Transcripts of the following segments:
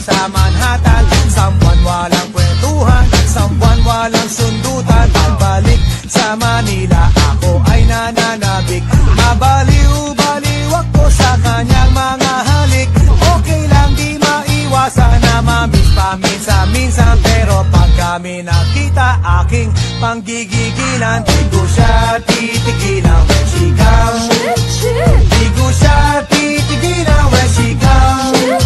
sa Manhattan. Someone walang kwentuhan, someone walang sundutan. Pagbalik sa Manila, ako ay nananabik. Mabaliw-baliw ako sa kanyang mga halik. Okay lang, di maiwasan na mamiss paminsan-minsan. Pero pag kami nakita, aking panggigigilan. Di ko siya titigilan when she comes. Di ko siya titigilan when she comes.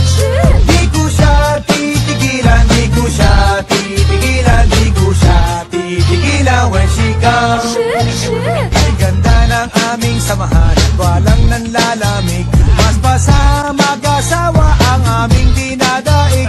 Di ko siya titigilan, di ko siya titigilan, di ko siya titigilan when she comes. Ang ganda ng aming samahan, walang nanlalamig. Mas pa sa mag-asawa ang aming dinadaig.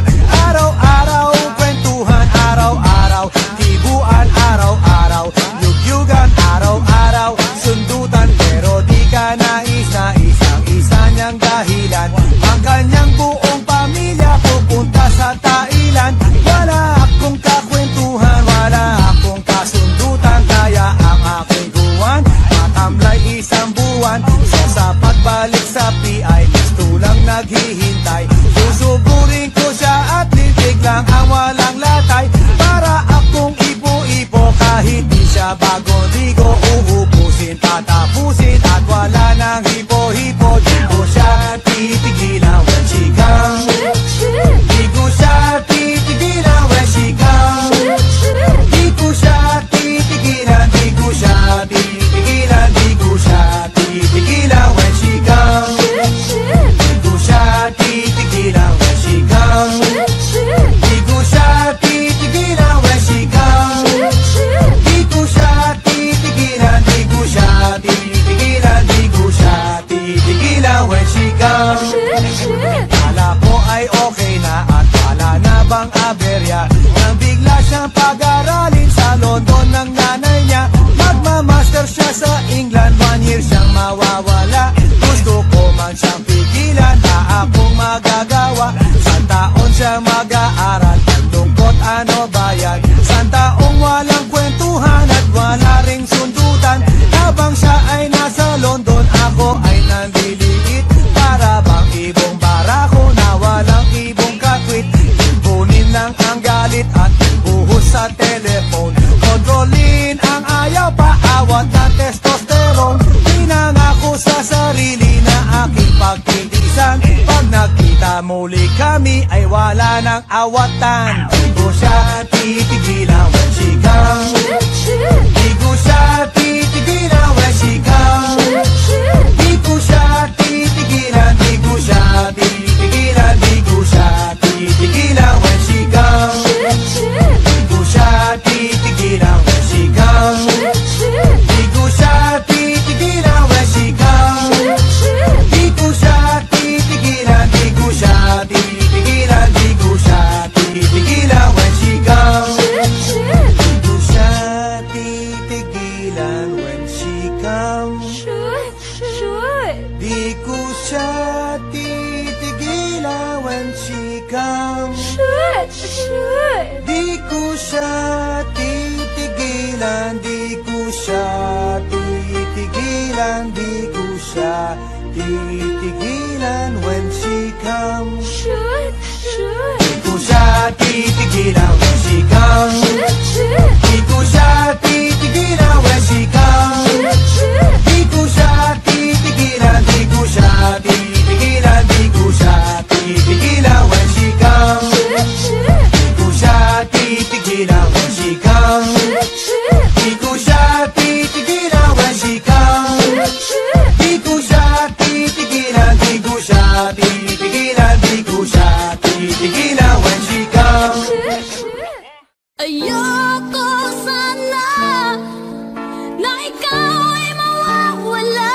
Araw-araw kwentuhan, araw-araw tibuan, araw-araw yugyugan, araw-araw sundutan. Pero di ka nais na isang-isa niyang dahilan. Ang kanyang buong pamilya pupunta sa Thailand. Wala akong kakwentuhan, wala akong kasundutan. Kaya ang aking buwan matamlay isang buwan. So sa pagbalik sa PI, gusto lang naghihintay. Susuburin ko siya at lang ang walang latay. Para akong ipo-ipo, kahit di siya bagong ligo. Uubusin, tatapusin, at wala nang hipo-hipo. Di ko siya titigilan when she comes. Di ko siya titigilan when she comes. Di ko siya titigilan, di ko siya titigilan, di ko siya titigilan when she comes. Di ko siya titigilan when she comes. Kala ko ay okay na at wala na bang aberya. Nang bigla siyang pag-aralin sa London ng nanay niya. Magmamaster siya sa England, 1 year siyang mawawala. Gusto ko man siyang pigilan, na akong magagawa. San taon siya mag-aaral, ang lungkot ano ba yan? San taong walang kwentuhan at wala ring sundutan. Habang siya ay nasa London, ako ay nandiliit. Para bang ibong barako na walang ibong katwit. Ipunin lang ang galit at ibuhos sa telephone. Kontrolin ang ayaw, paawat na testosterone. Pinangako sa sarili na aking pagtitisan. Pag nakita muli kami ay wala ng awatan. Di ko siya titigilan when she comes. Di ko siya titigilan when she comes. Di ko siya titigilan, di ko siya titigilan, di ko siya titigilan when she comes. Di ko siya titigilan when she comes. Di ko siya titigilan when she comes. Di ko siya titigilan, di ko siya titigilan, di ko siya titigilan when she comes. Di ko siya titigilan when she comes. Di ko siya titigilan when she comes. Di ko siya titigilan, di ko siya titigilan, di ko siya titigilan when she comes. Di ko siya titigilan when she comes. Di ko siya titigilan when she comes. Di ko siya titigilan, di ko siya titigilan, di ko siya titigilan when she comes. Di ko siya titigilan when she comes. Di ko siya titigilan when she comes. Di ko siya titigilan, di ko siya titigilan, di ko siya titigilan when she comes. Ayoko sana na ikaw ay mawawala.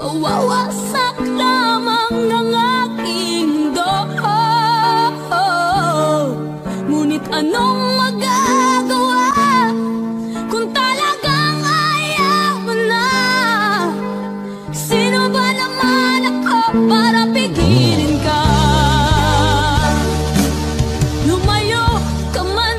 Mawawasak lamang ng aking doho. Ngunit anong magagawa kung talagang ayaw mo na? Sino ba naman ako para pigilin ka? Lumayo ka man.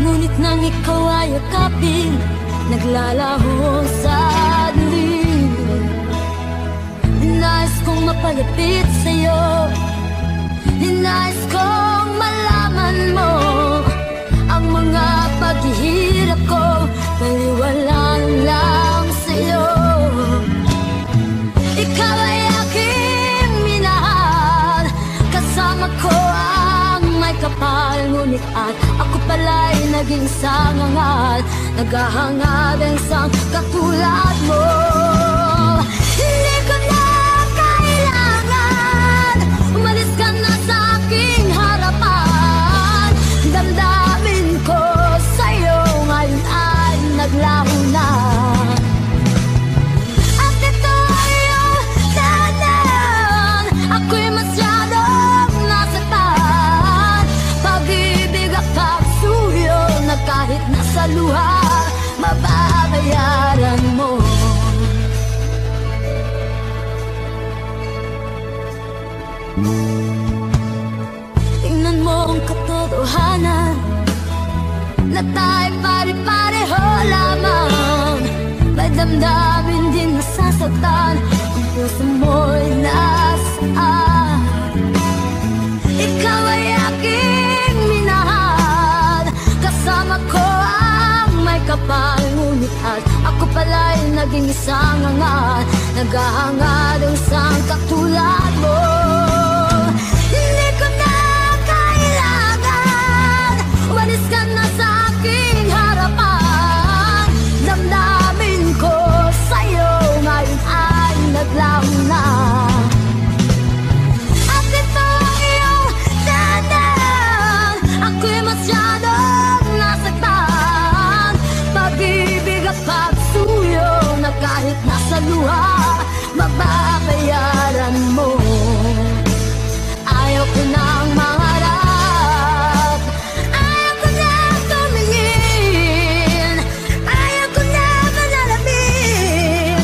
Ngunit nang ikaw ay akapin, naglalaho sa dilim. Hinais kong mapalapit sa'yo, hinais kong malaman mo ang mga paghihirap ko, baliwalaan lang sa'yo. Ikaw ay aking minahal, kasama ko ang may kapal, ngunit at ako pala'y naging sangangal, naghahangad ang isang katulad mo. Hindi ko na kailangan, umalis ka na sa aking harapan. Damdamin ko sa'yo ngayon ay naglaho na. Kahit nasa luha, mababayaran mo. Tingnan mo ang katotohanan na tayo pare-pareho lamang. May damdamin din nasasaktan kung puso mo'y nasaan. Ikaw ay aking minahal, kasama ko ang may kapal, ngunit at ako pala'y naging isang hangal, naghahangad ang isang katulad mo. Hindi ko na kailangan, umalis ka na sa aking harapan. Damdamin ko sa'yo ngayon ay naglaho na. At ito ang iyong dadan, ako'y masyadong nasaktan. Pag-ibig at pagsuyo na kahit nasa luha, mababayaran mo. Ayaw ko nang mangarap, ayaw ko na tumingin, ayaw ko na manalamin,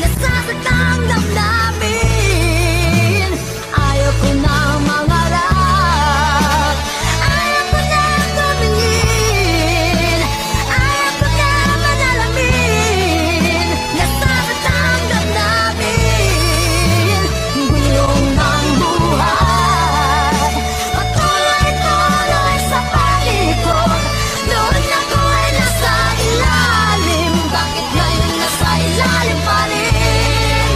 nasasaktan damdamin. Ayaw ko nang mangarap, ayaw ko na tumingin, ayaw ko na manalamin, nasasaktan damdamin. Gulong ng buhay, patuloy-tuloy sa palikod, noon ako ay nasa ilalim, bakit ngayon nasa ilalim pa rin?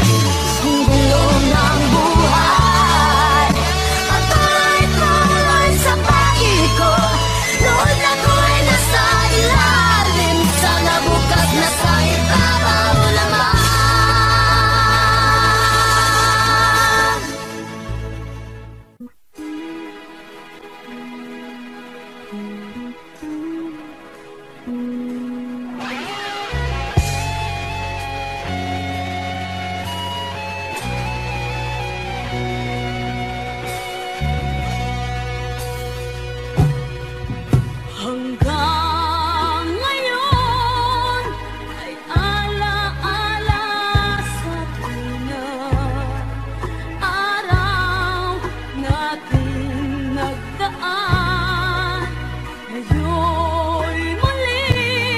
Ang gulong ng buhay, patuloy-tuloy sa palikod, noon ako ay nasa ilalim, sana bukas nasa ibabaw naman. Hanggang ngayon ay alaala sa unang araw natin nagdaan. Ngayon'y muli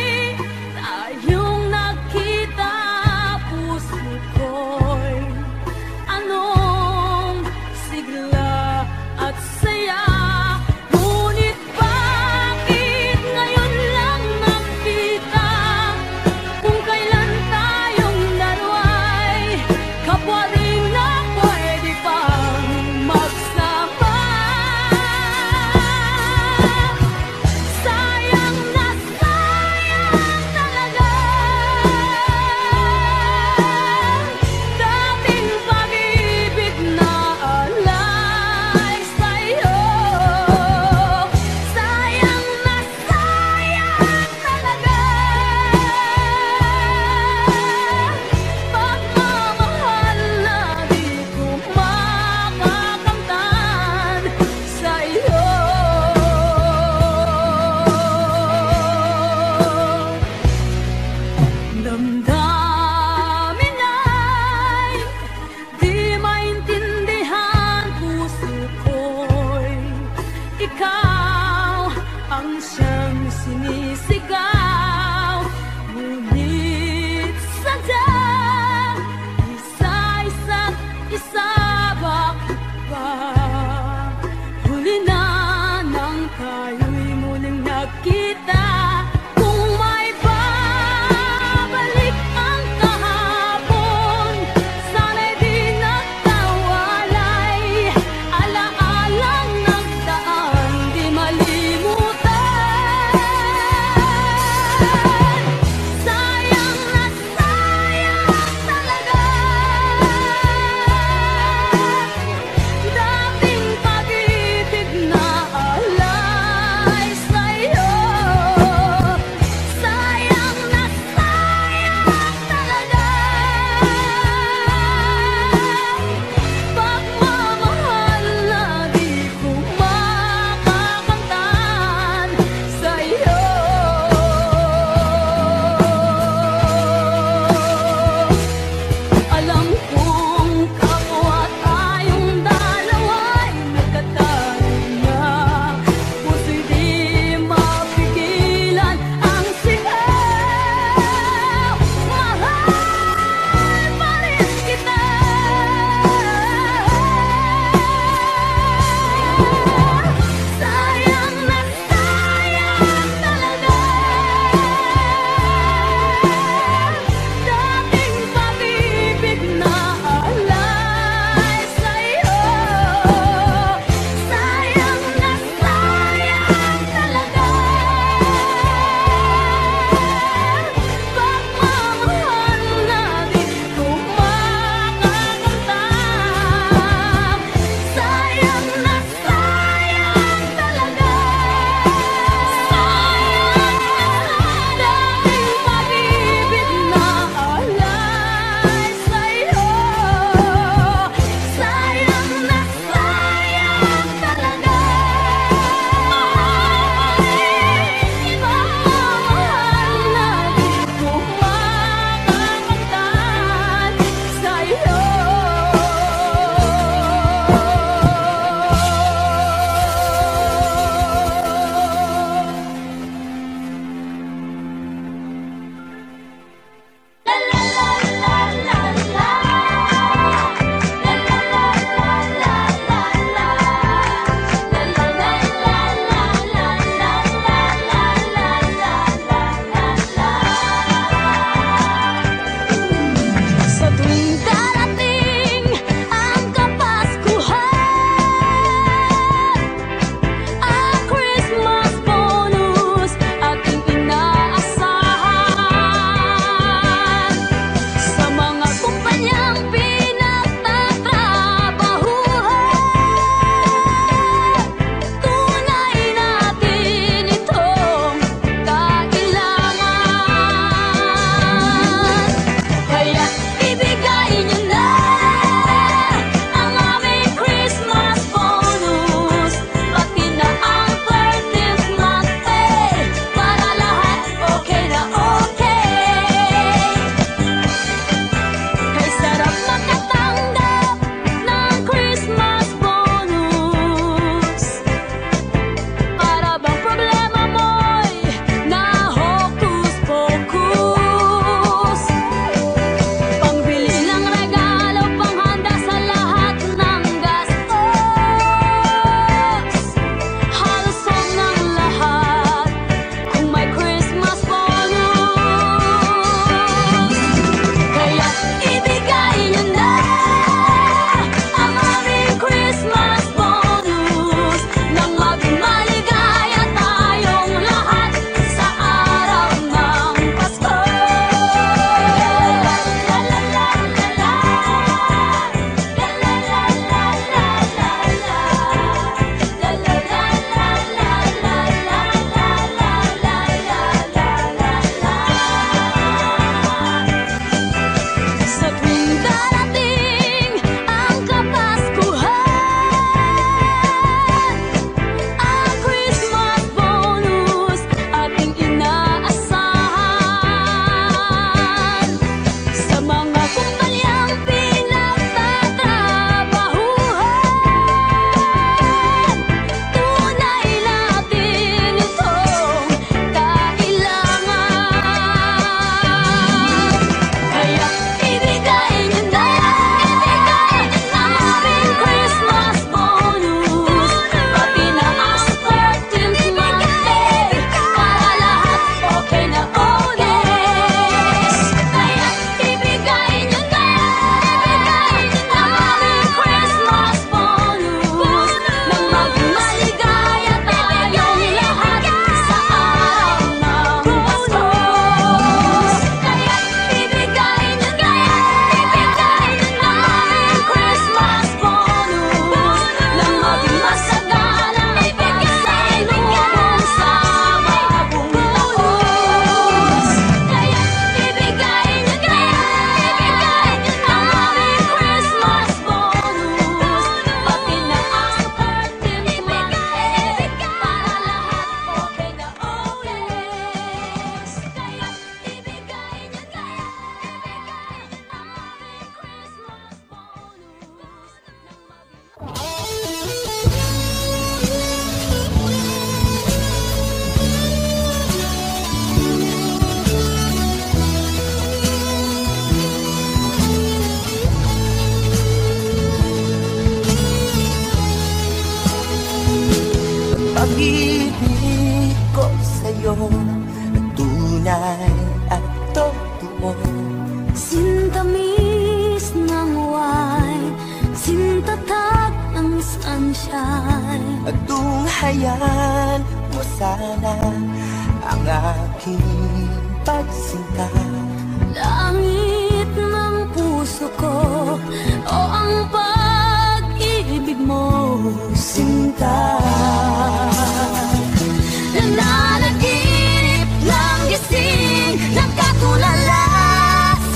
sa'yo ang tunay at totoo. Sinta mis ng wine, sinta tag ng sunshine. At tunghayan mo sana ang aking pagsinta. Langit ng puso ko, o ang pag-ibig mo, sinta. Nananaginip ng gising, nagkatulala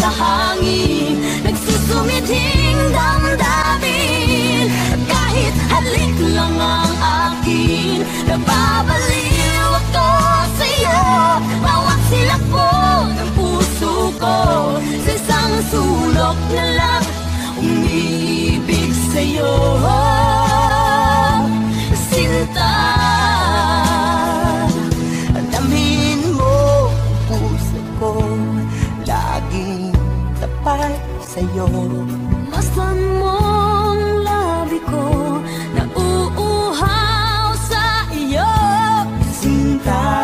sa hangin, nagsusumidhing damdamin, at kahit halik lang ang akin, nababaliw ako sa iyo, bawat silakbot ng puso ko, sa isang sulok na lang umibig sa iyo, sinta. Sa'yo, masan mong labi ko nauuhaw sa iyo, sinta.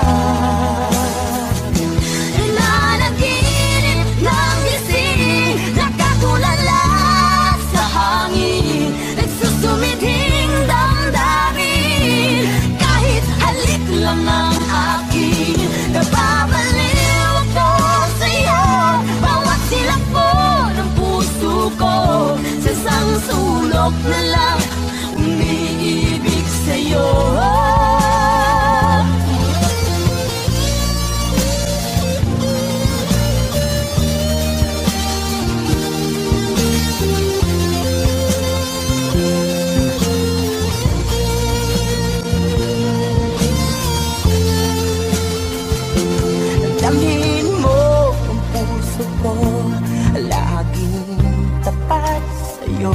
Nananaginip ng gising, nakatulala sa hangin, nagsusumidhing damdamin, kahit halik lang ang akin, napabaliw ako sa'yo, bawat silap mo ko, sa isang sulok na lang umiibig sa'yo. Damhin mo ang puso ko, laging tapat sa'yo.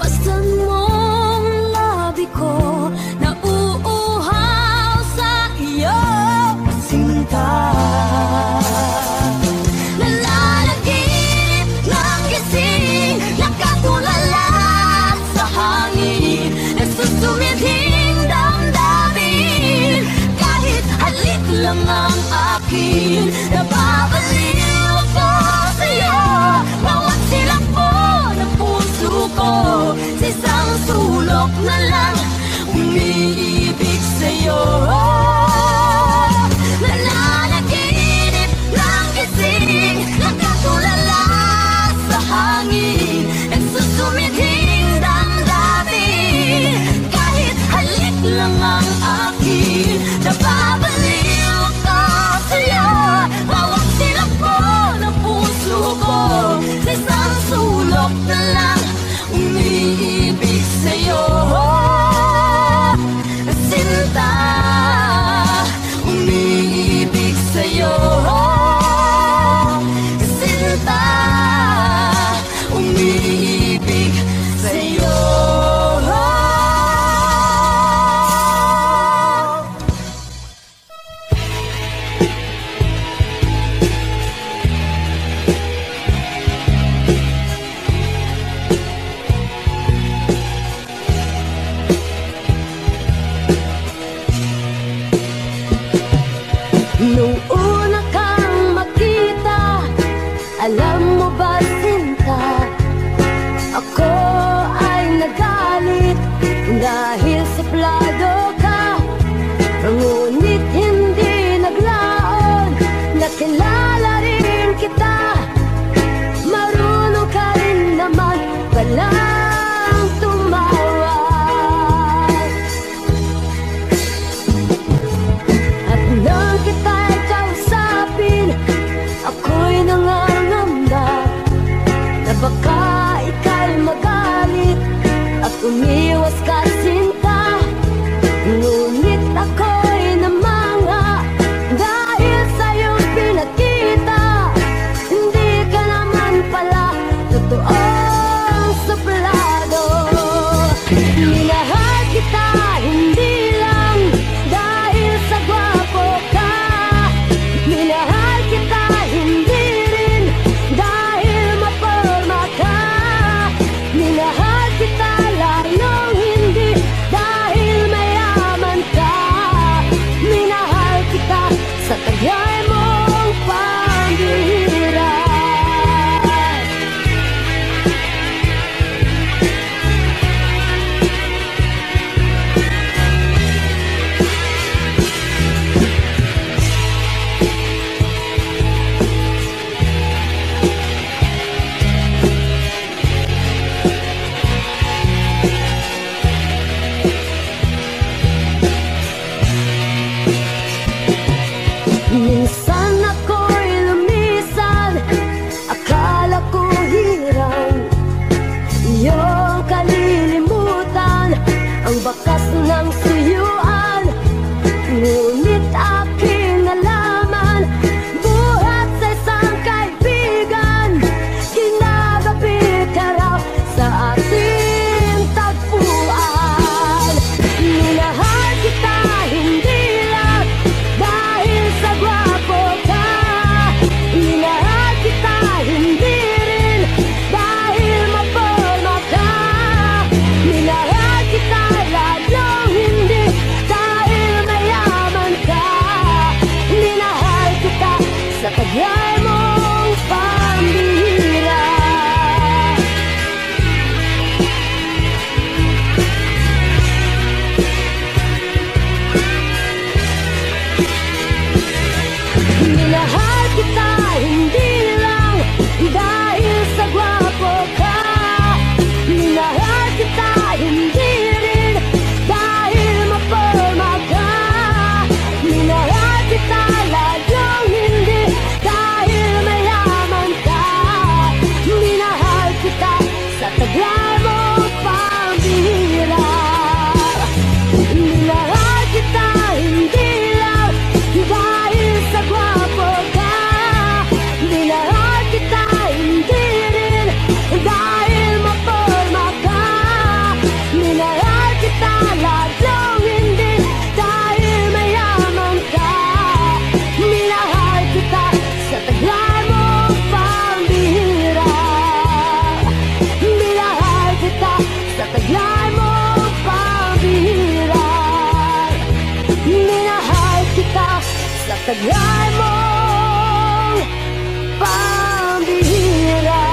Basta't mong labi ko nauuhaw sa iyo, sinta. Nananaginip ng gising, nakatulala sa hangin, nagsusumidhing damdamin, kahit halik lang ang akin, napabaliw ako sa'yo, bawat silap ko, sa isang sulok na lang umiibig sa'yo. Nananaginip ng gising, nagkatulala sa hangin, nagsusumidhing damdamin, kahit halik lang ang akin, napabaliw ako sa'yo, bawat kita hindi lang dahil sa gwapo ka. Minahal kita hindi rin dahil maporma ka. Minahal kita lalong hindi dahil mayaman ka. Minahal kita sa tagal mong pambihira. Minahal kita hindi lang dahil sa gwapo ka. Taglay mong pambihira.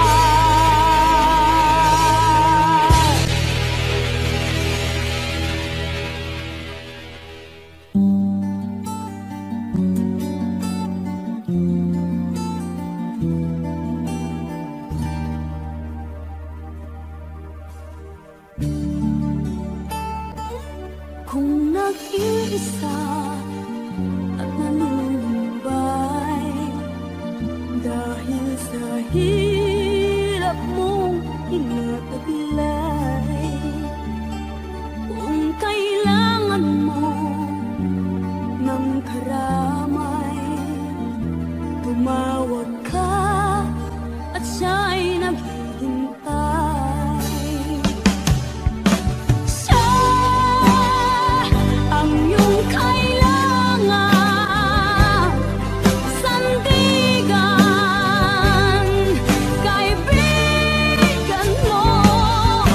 Kung nag-iisa at nanunod dahil sa hirap mong inataglay, kung kailangan mo ng karamay, tumawag ka at siya'y naghihintay. Siya ang iyong kailangan. Oh,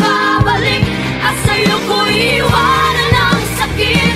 Babalik at sa'yo ko iwanan ang sakit.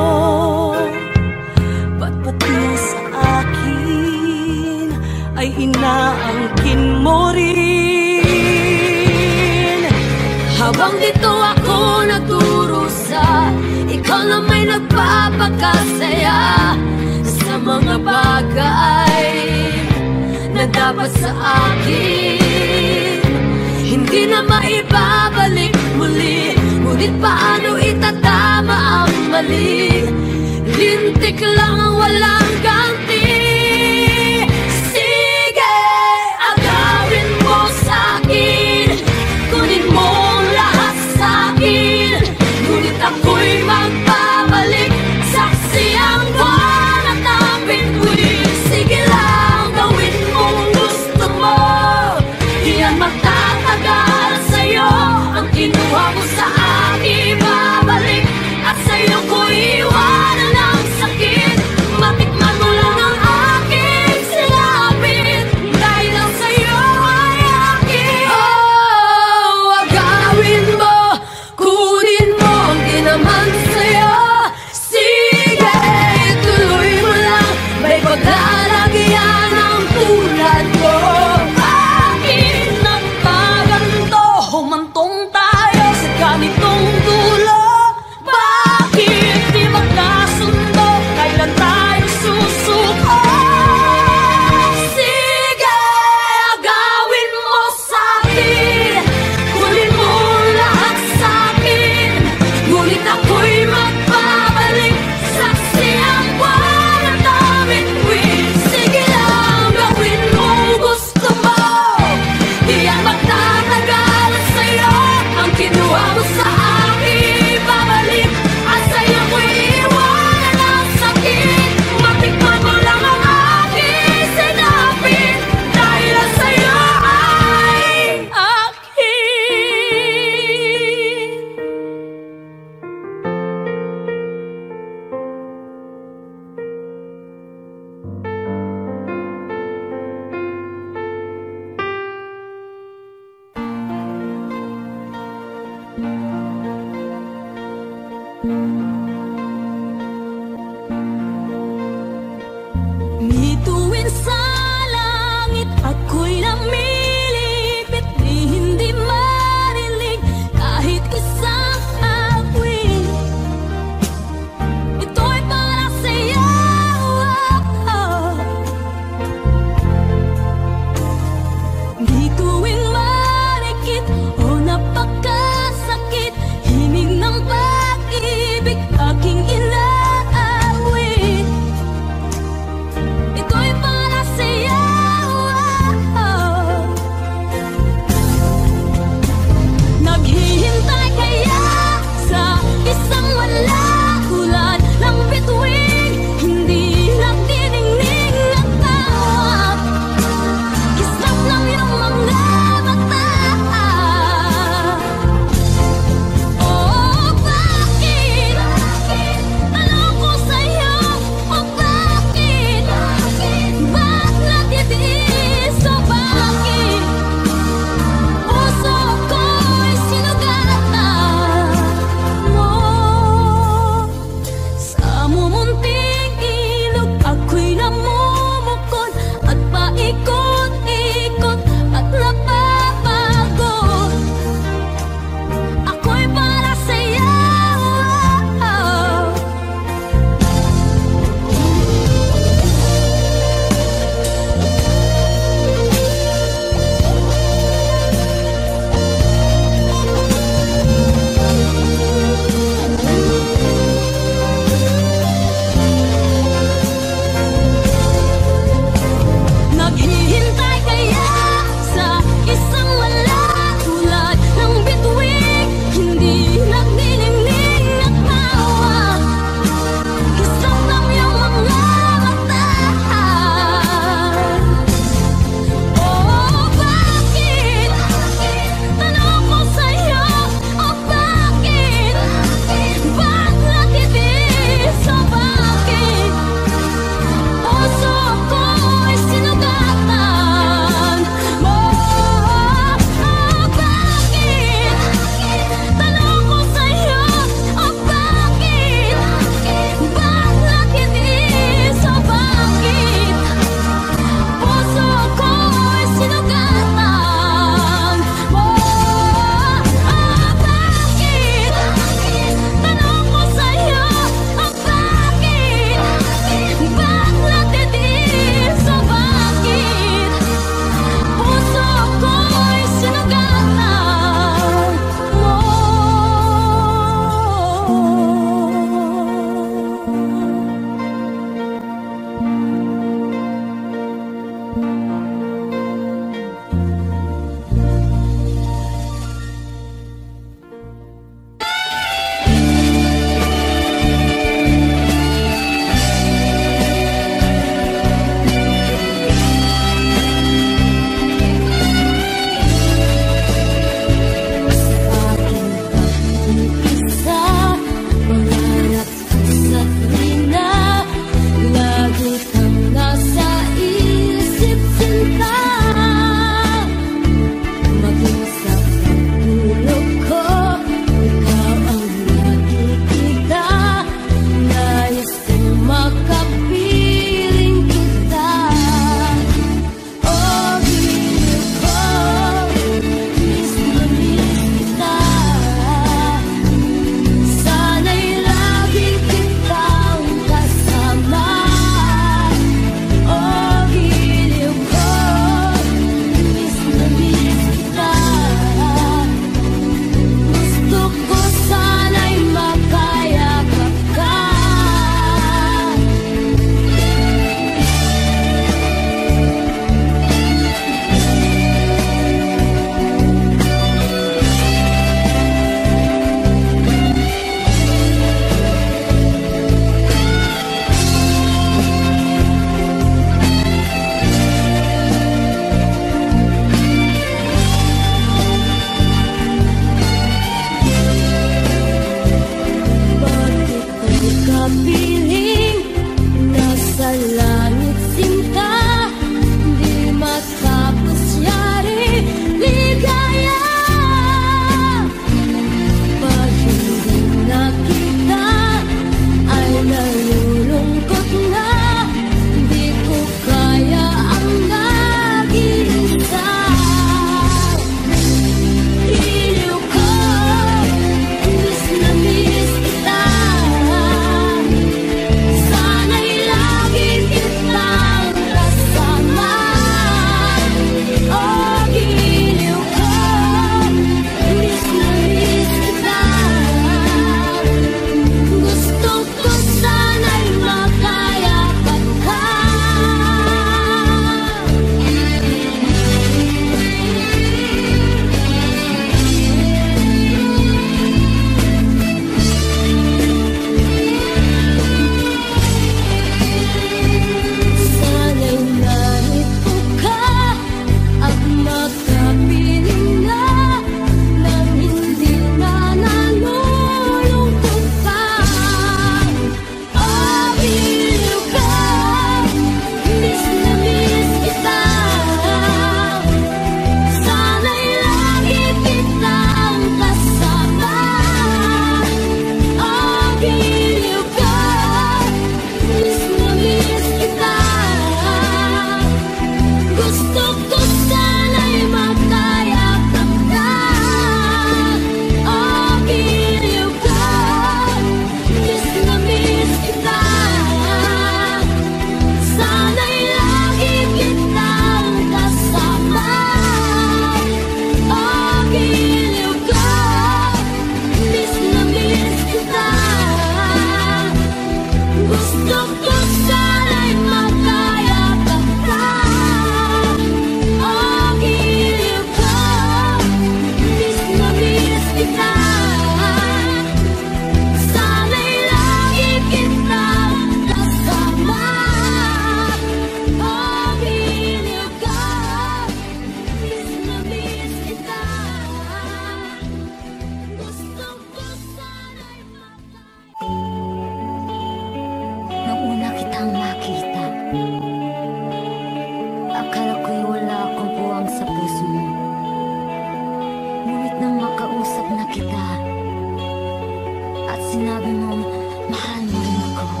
Sinabi mong mahal mo rin ako,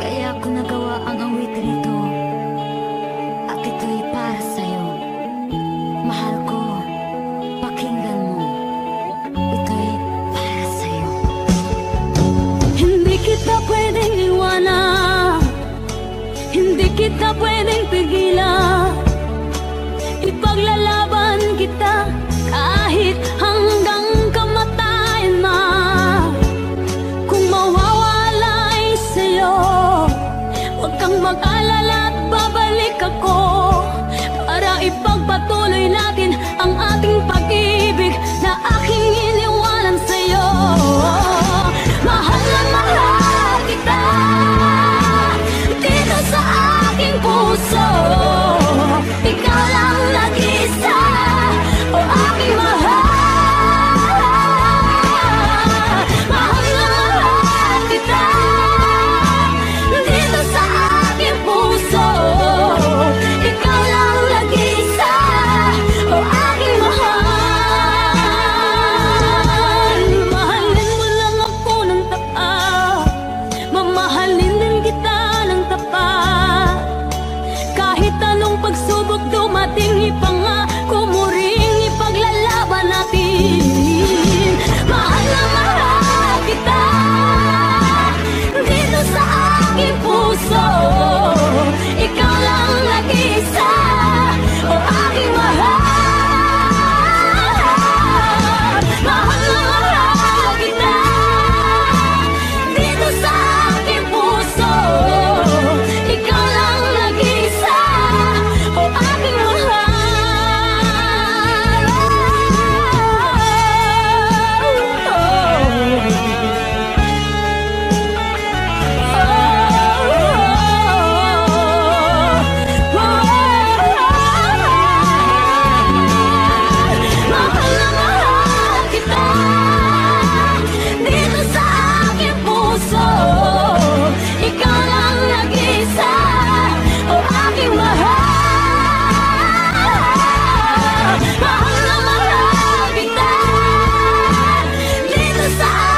kaya ako nagawa ang awit nito. At ito'y para sa'yo, mahal ko, pakinggan mo. Ito'y para sa'yo. Hindi kita pwedeng iwanan, hindi kita pwedeng pigilan. Ipaglalaban kita kahit hanggang kamatayan man. Kung mawawala ay sa'yo, huwag kang mag-alala at babalik ako para ipagpatuloy natin ang ating pag-ibig na aking iniwanan sa'yo. Mahal na mahal kita dito sa aking puso. Ikaw lang nag-isa, o aking mahal. Mahal na mahal kita dito sa aking puso. Ikaw lang nag-isa, o aking mahal. Mahalin mo lang ako ng tapat, mamahalin din kita ng tapat. Kahit anong pagsubok dumating, ipangako mo ring ipaglalaban natin. Mahal na mahal kita dito sa aking puso. Ikaw lang nag-isa, o aking mahal. Mahal na mahal kita dito sa aking puso. Ikaw lang nag-isa, o aking mahal. Mahal na mahal kita dito sa aking puso. Ikaw lang nag-isa, o aking mahal. Mahal na mahal kita dito sa aking puso.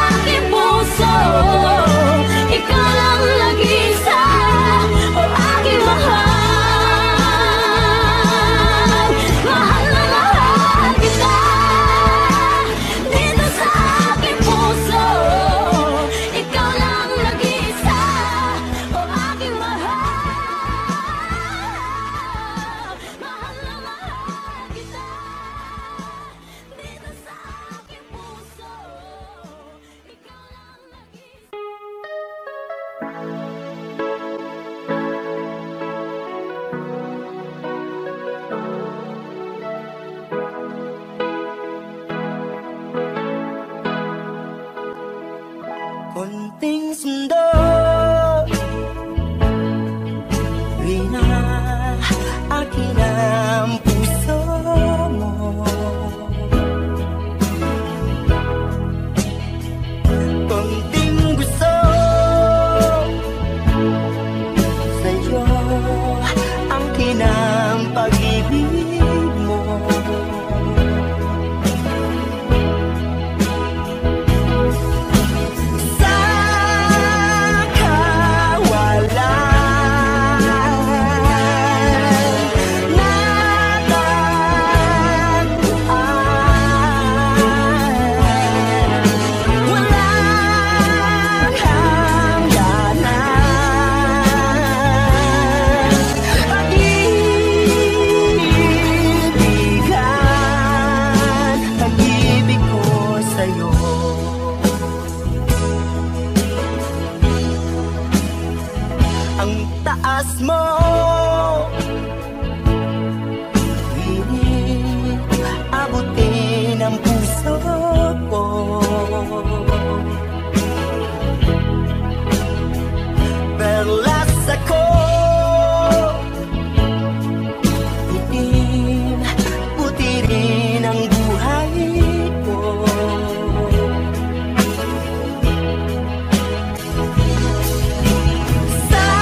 Ikaw lang nag-isa, o aking mahal. Mahal na mahal kita dito sa aking puso. Ikaw lang nag-isa, o aking mahal. Mahal na mahal kita dito sa aking puso. Ikaw lang nag-isa. Konting sundo, wina akin ang puso mo. Konting gusto sa'yo, akin ang pag-ibig mo. Sa kawalan natagpuan, walang hangganan pag-ibigan, pag-ibig ko sa'yo. Ang taas mo, hindi abutin ang puso ko. Perlas ako, itim, puti rin ang buhay ko. Sa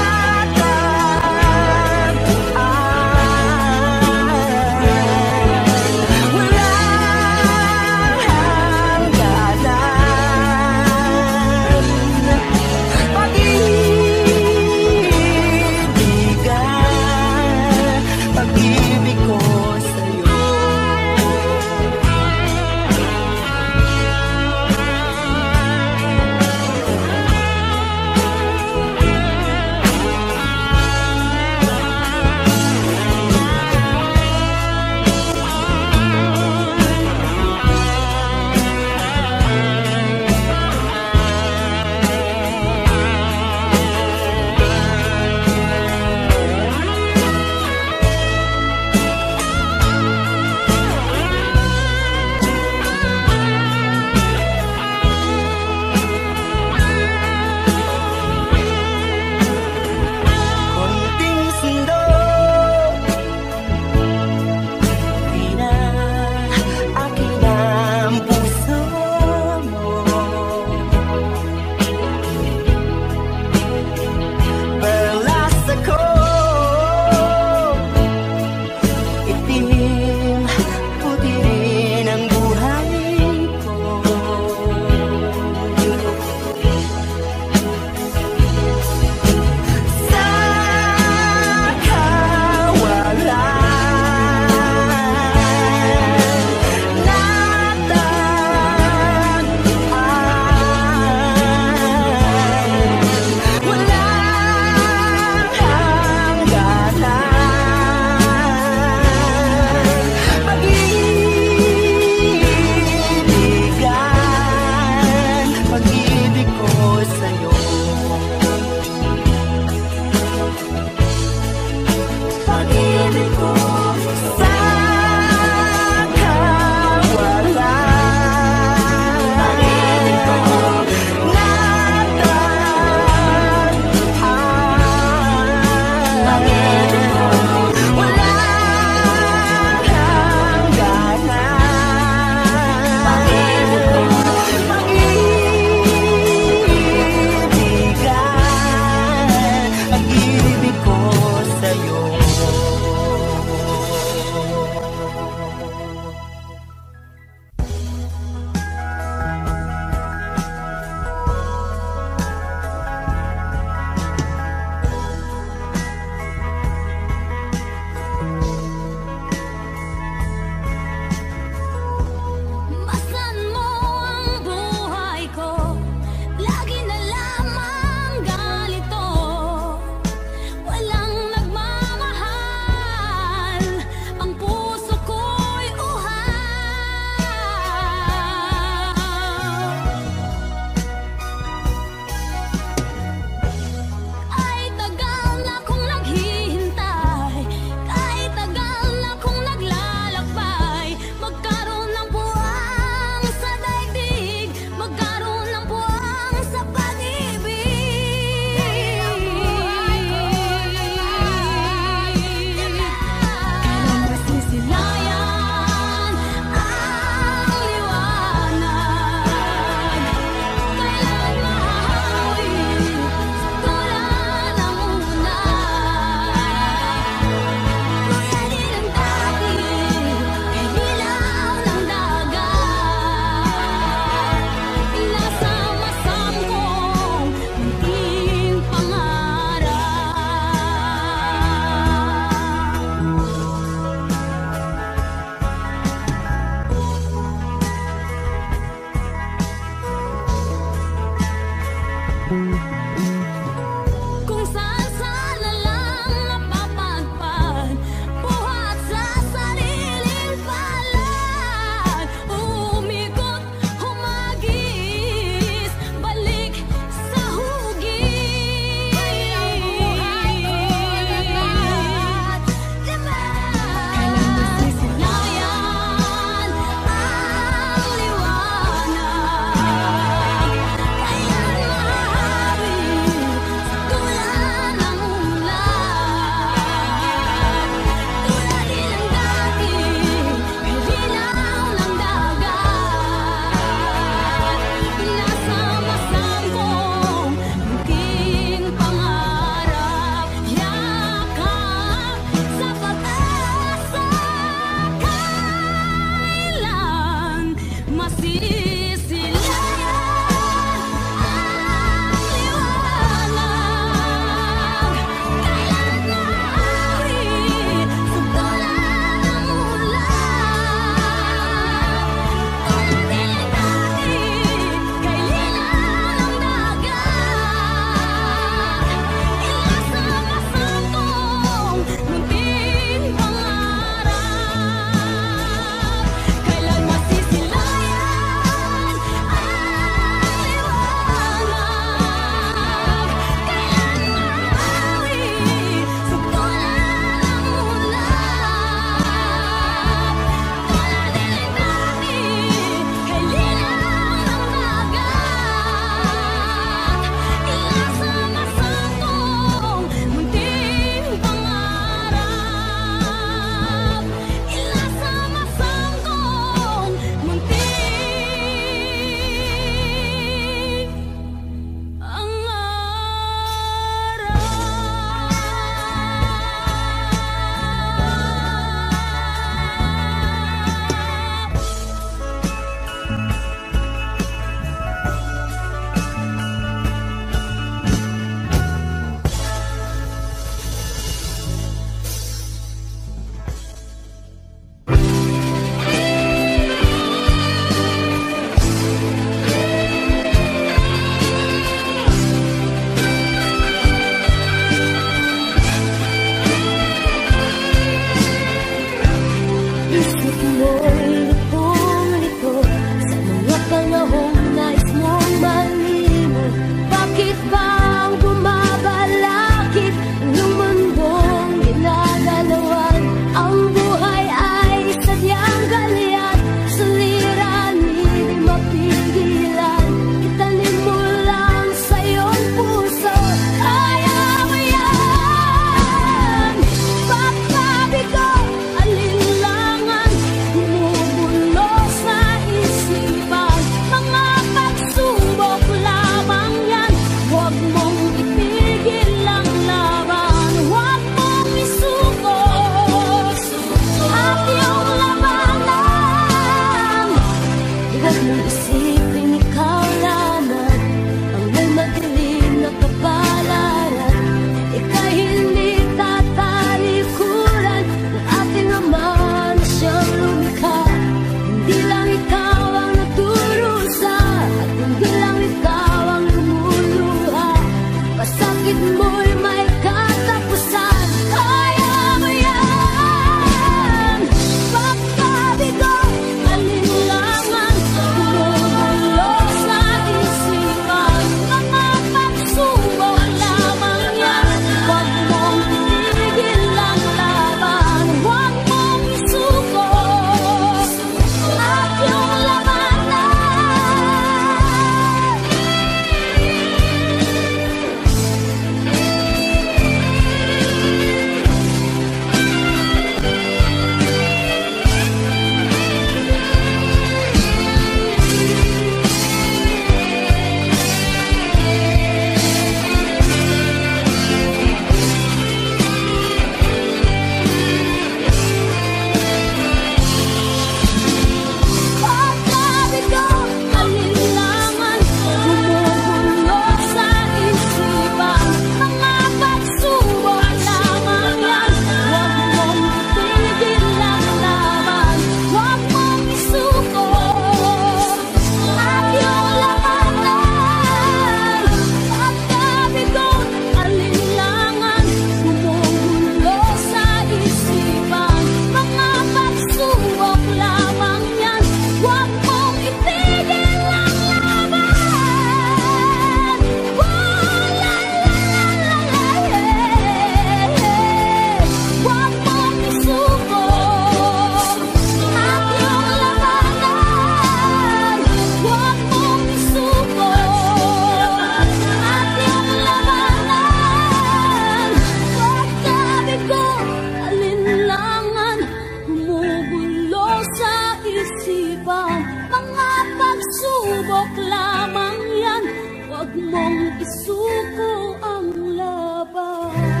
mong isuko ang laban.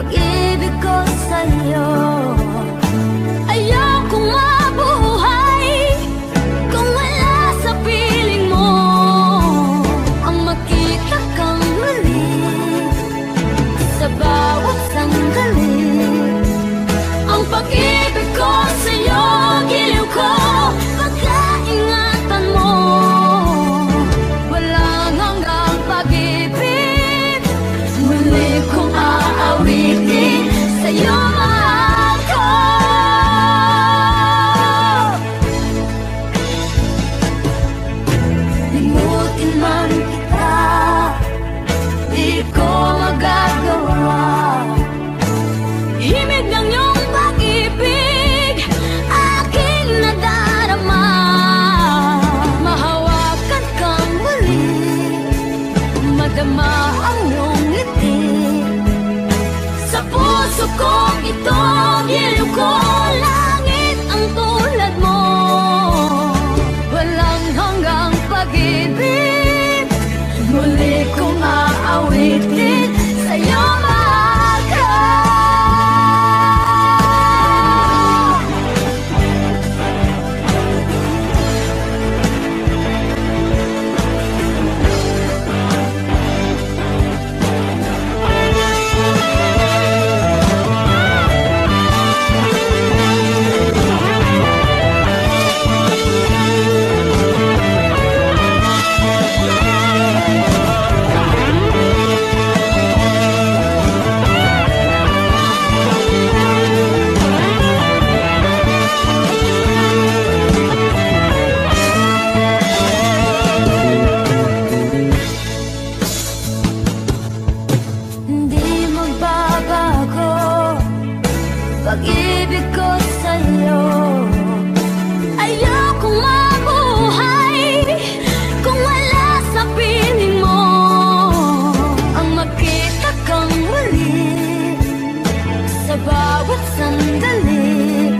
Pag-ibig ko sa'yo, ayokong mabuhay kung wala sa piling mo. Ang makita kang mali sa bawat sandali. Ang pag-ibig ko sa'yo, giliw ko, pag-ingatan mo. Walang hanggang pag-ibig, muli kong awitin sa'yo, mahal ko. Limutin man kita, di ko magagawa. Himig ng iyong pag-ibig, aking nadarama. Mahawakan kang muli, madama ang iyong ngiti. Puso kong ito, giliw ko, langit ang tulad mo. Walang hanggang pag-ibig, muli kong aawitin sa'yo, mahal ka. Pag-ibig ko sa'yo, ayokong mabuhay kung wala sa piling mo. Ang makita kang muli sa bawat sandali.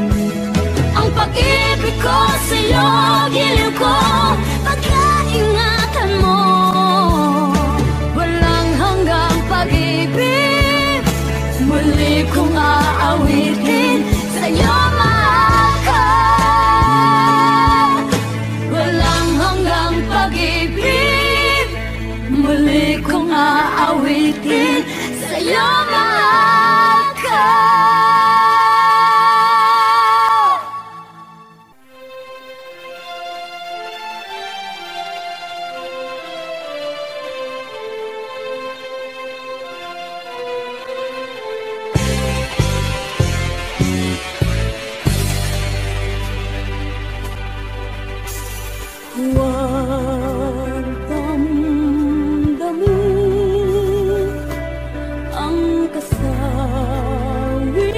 Ang pag-ibig ko sa'yo, giliw ko, pag-ingatan mo. Walang hanggang pag-ibig, muli kong aawitin sa'yo, mahal ka. Walang hanggang pag-ibig, muli kong aawitin sa'yo, mahal ka. Huwag damdamin ang kasawi.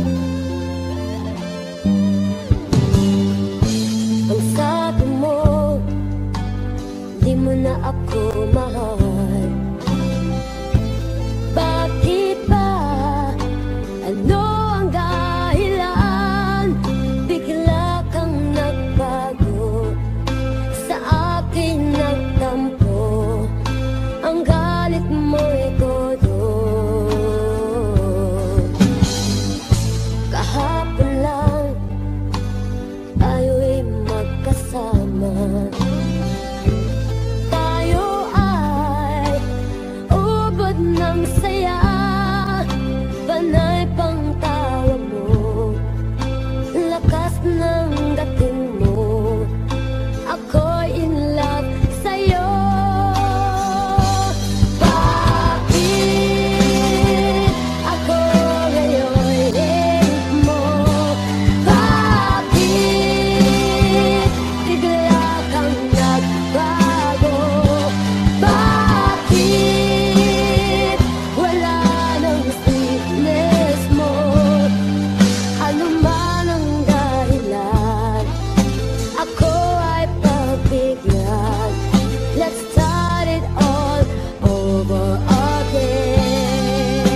Ang sabi mo, di mo na ako mahal. Bakit ba? Ano ang dahilan? Bigla kang nagbago, sa akin nagtampo. Ang galit mo'y godo. Kahapon lang tayo'y magkasama. Tayo ay ubod ng saya. Panay pang tawa mo, lakas ng dating mo, ako'y in love sa'yo. Bakit ako ngayon ilig mo? Bakit bigla kang nagbago? Bakit wala nang sweetness mo? Ano man ang dahilan, ako ay pagbigyan. Let's start it all over again.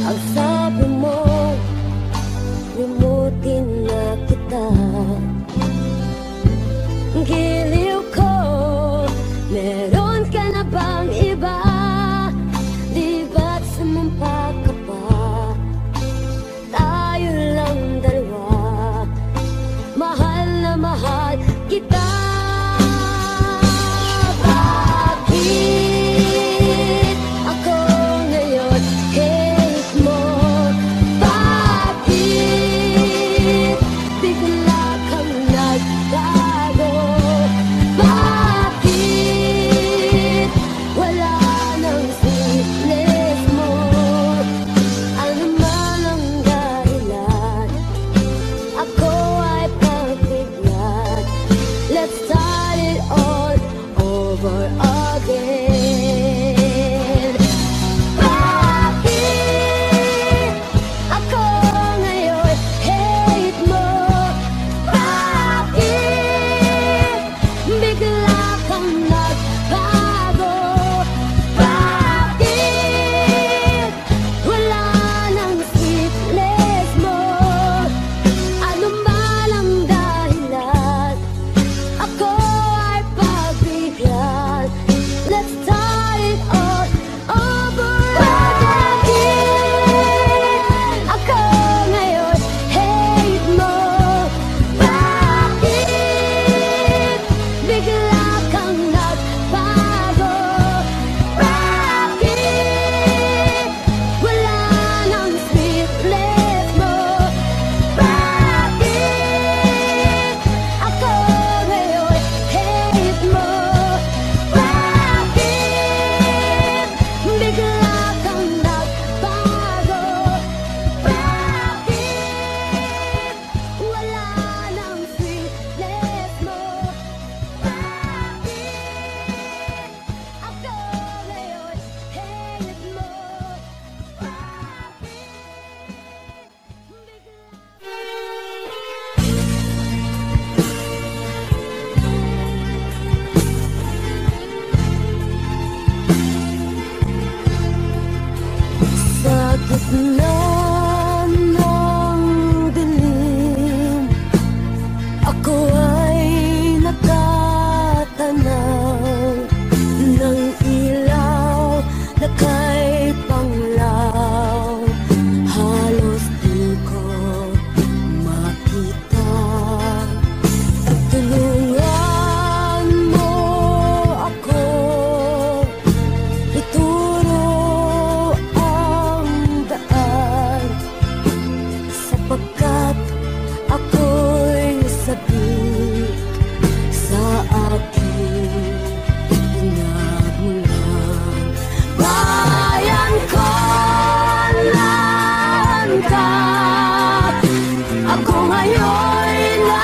Ang sabi mo, limutin na kita. Giliw ko, meron ka na bang iba? Di ba't sumampa ka pa? Tayo lang dalawa, mahal na mahal kita. Bakit ako ngayon hate mo? Bakit bigla kang nagbago? Bakit wala nang sweetness mo? Ano man ang dahilan, ako ay pagbigyan. Let's start it all over again. Bakit ako ngayon hate mo? Bakit bigla kang nagbago? Bakit wala nang sweetness mo? Ano man ang dahilan, ako ay pagbigyan. Let's start it all over again. Ako ngayon hate mo. Bakit bigla kang nagbago? Bakit wala nang sweetness mo? Bakit ako ngayon hate mo? Bakit bigla kang nagbago? Bakit wala nang sweetness mo? Bakit ako ngayon hate mo? Bakit bigla sa gitna ng dilim, ako ay nakatanaw ng ilaw na kay panglaw. Halos di ko makita. Tulungan mo ako, ituro ang daan, sapagkat ako'y sabik sa aking pinagmulan. Bayan ko, nandyan ka. Ako ngayon'y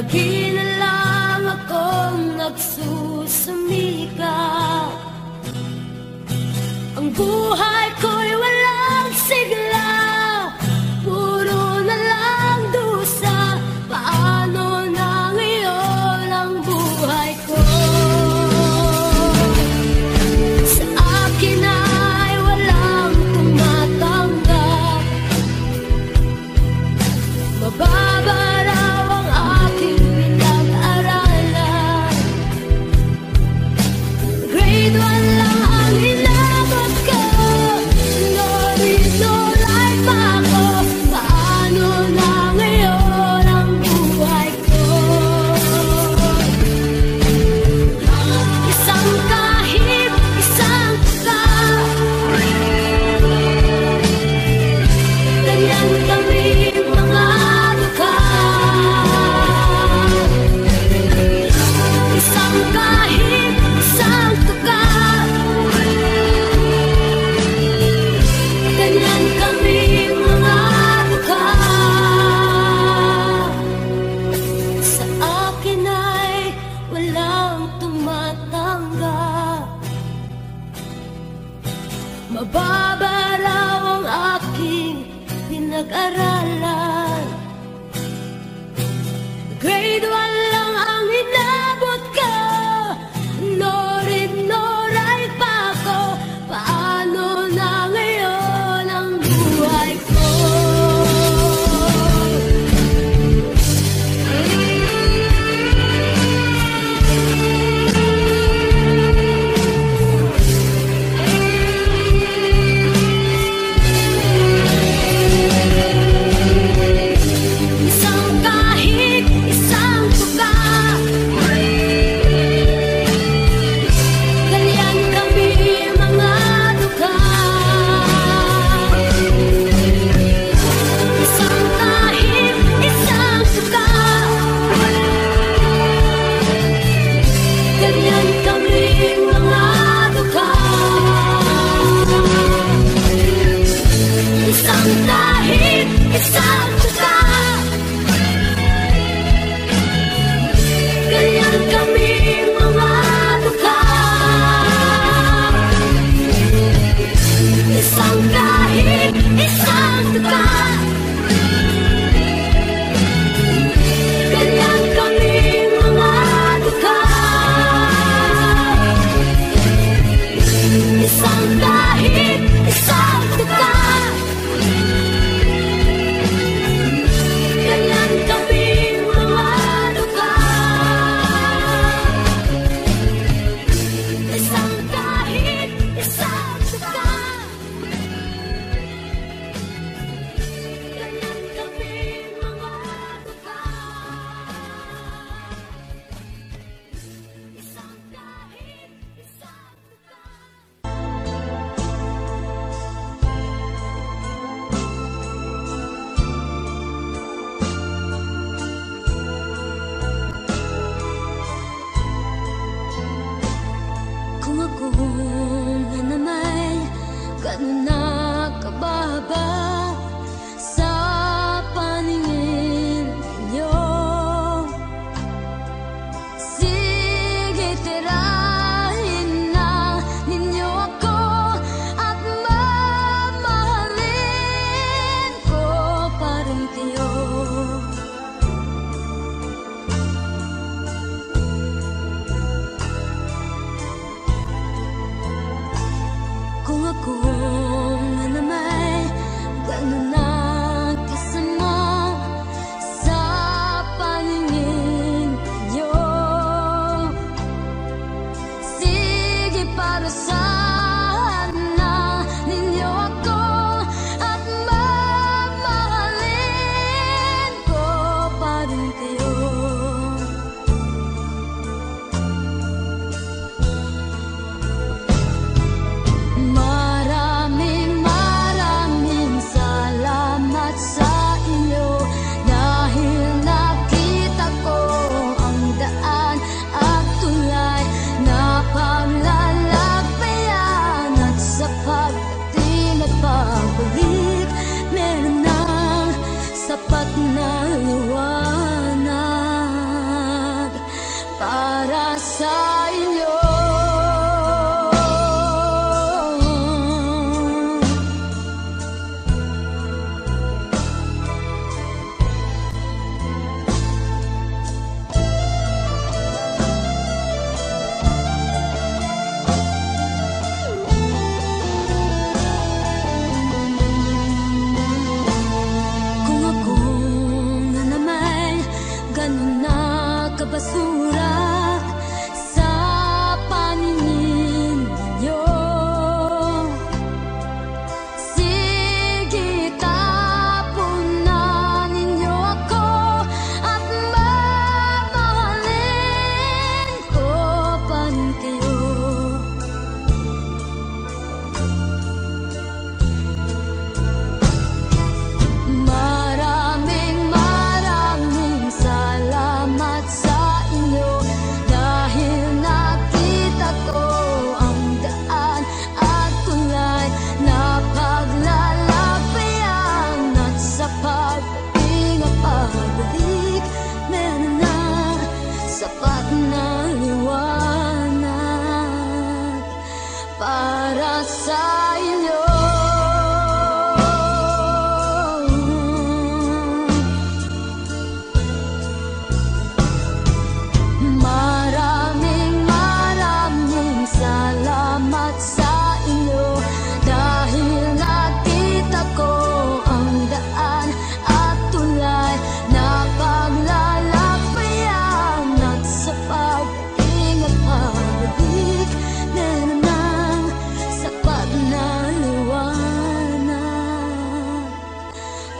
Lagi na lang akong nagsusumikap. Ang buhay ko'y walang sigla, puro na lang dusa. Paano na ngayon ang buhay ko? Sa akin ay walang tumatanggap. Mababaraw ang aking pinag-aralan. Grade 1 lang ang inabot ko. No life ako. Paano na ngayon ang buhay ko? Isang kahib, isang ka. Ganyan kami mga duka. Isang kahib, isang tuka. Ganyan kami mga duka. Sa akin ay walang tumatanggap. Mababaraw ang aking pinag-aralan. Grade 1 lang ang inabot ko. No read, no write pa ako. Paano na ngayon ang buhay ko? Isang kahit, isang tuka. Ganyan kami mga duka. Isang kahit, isang tuka. Ganyan kami mga duka. Isang kahit, isang tuka. Ganyan kami mga duka. Isang kahit, isang tuka. Ganyan kami mga duka. Isang kahit, isang tuka.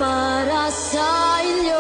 para sa inyo.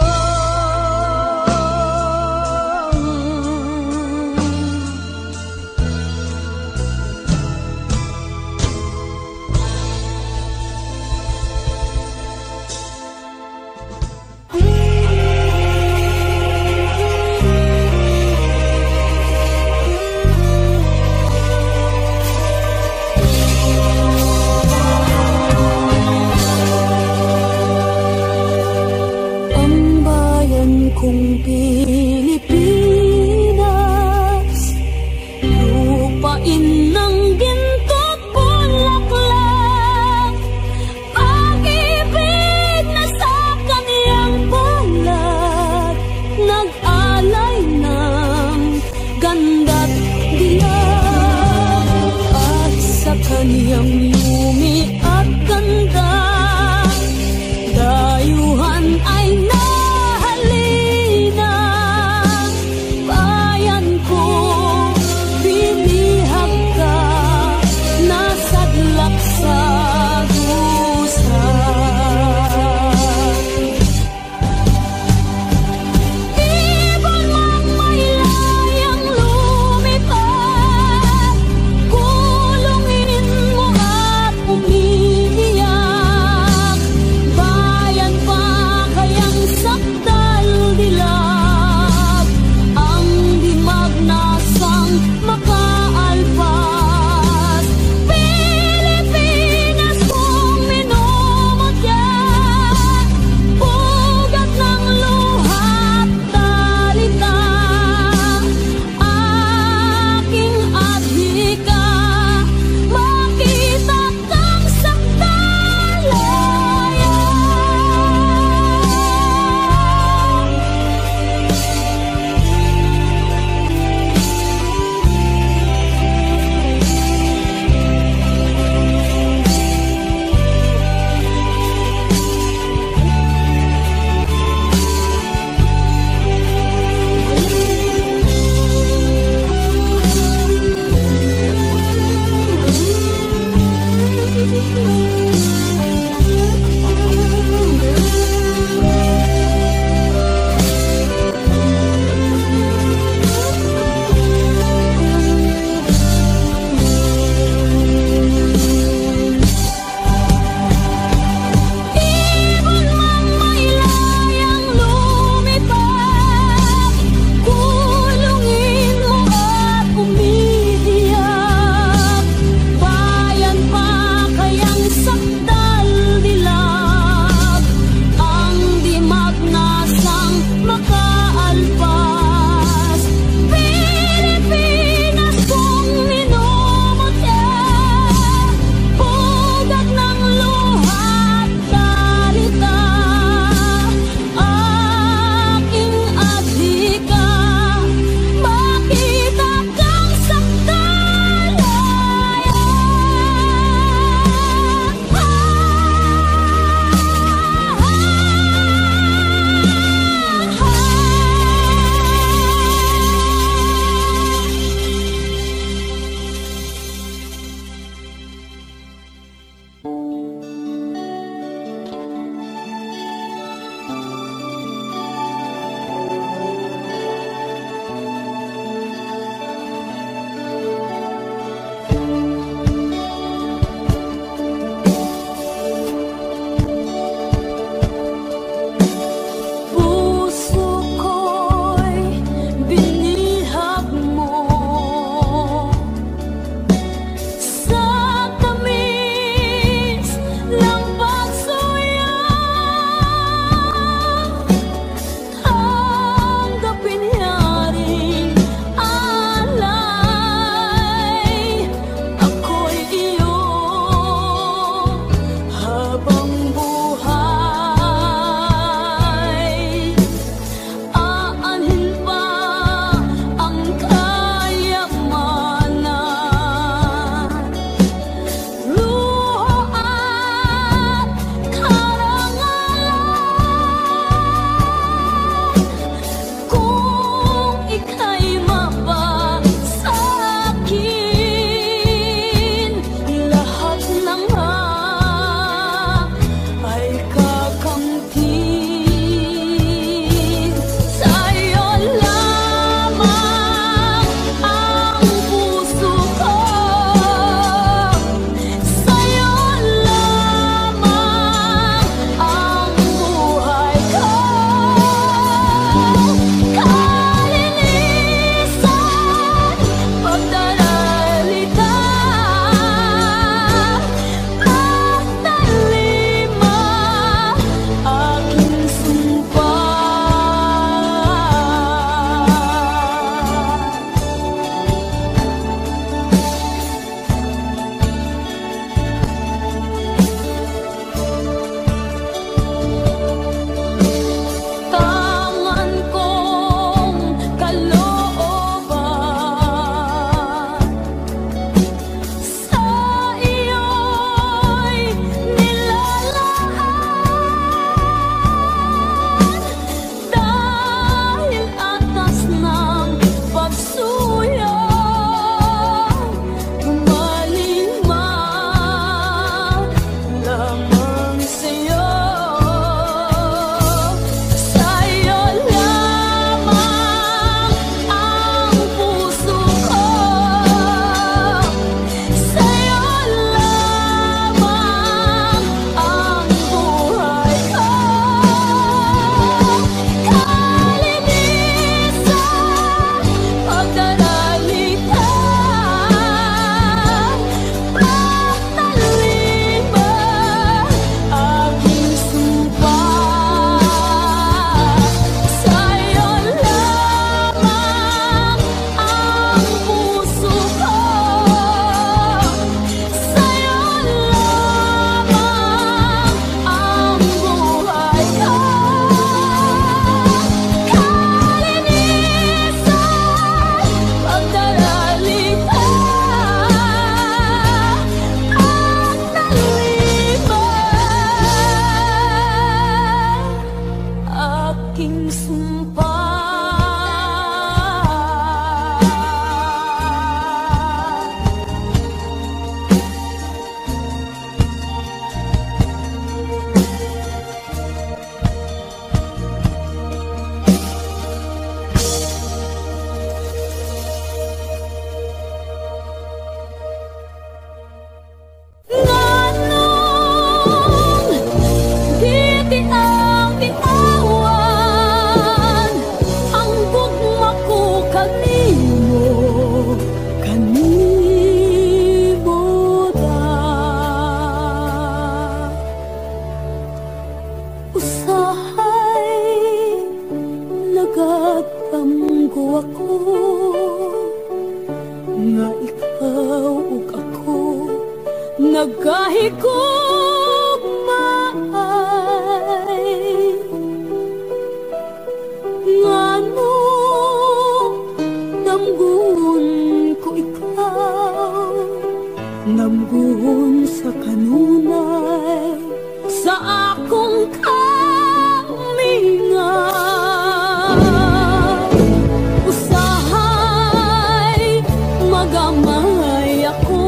Magamay ako,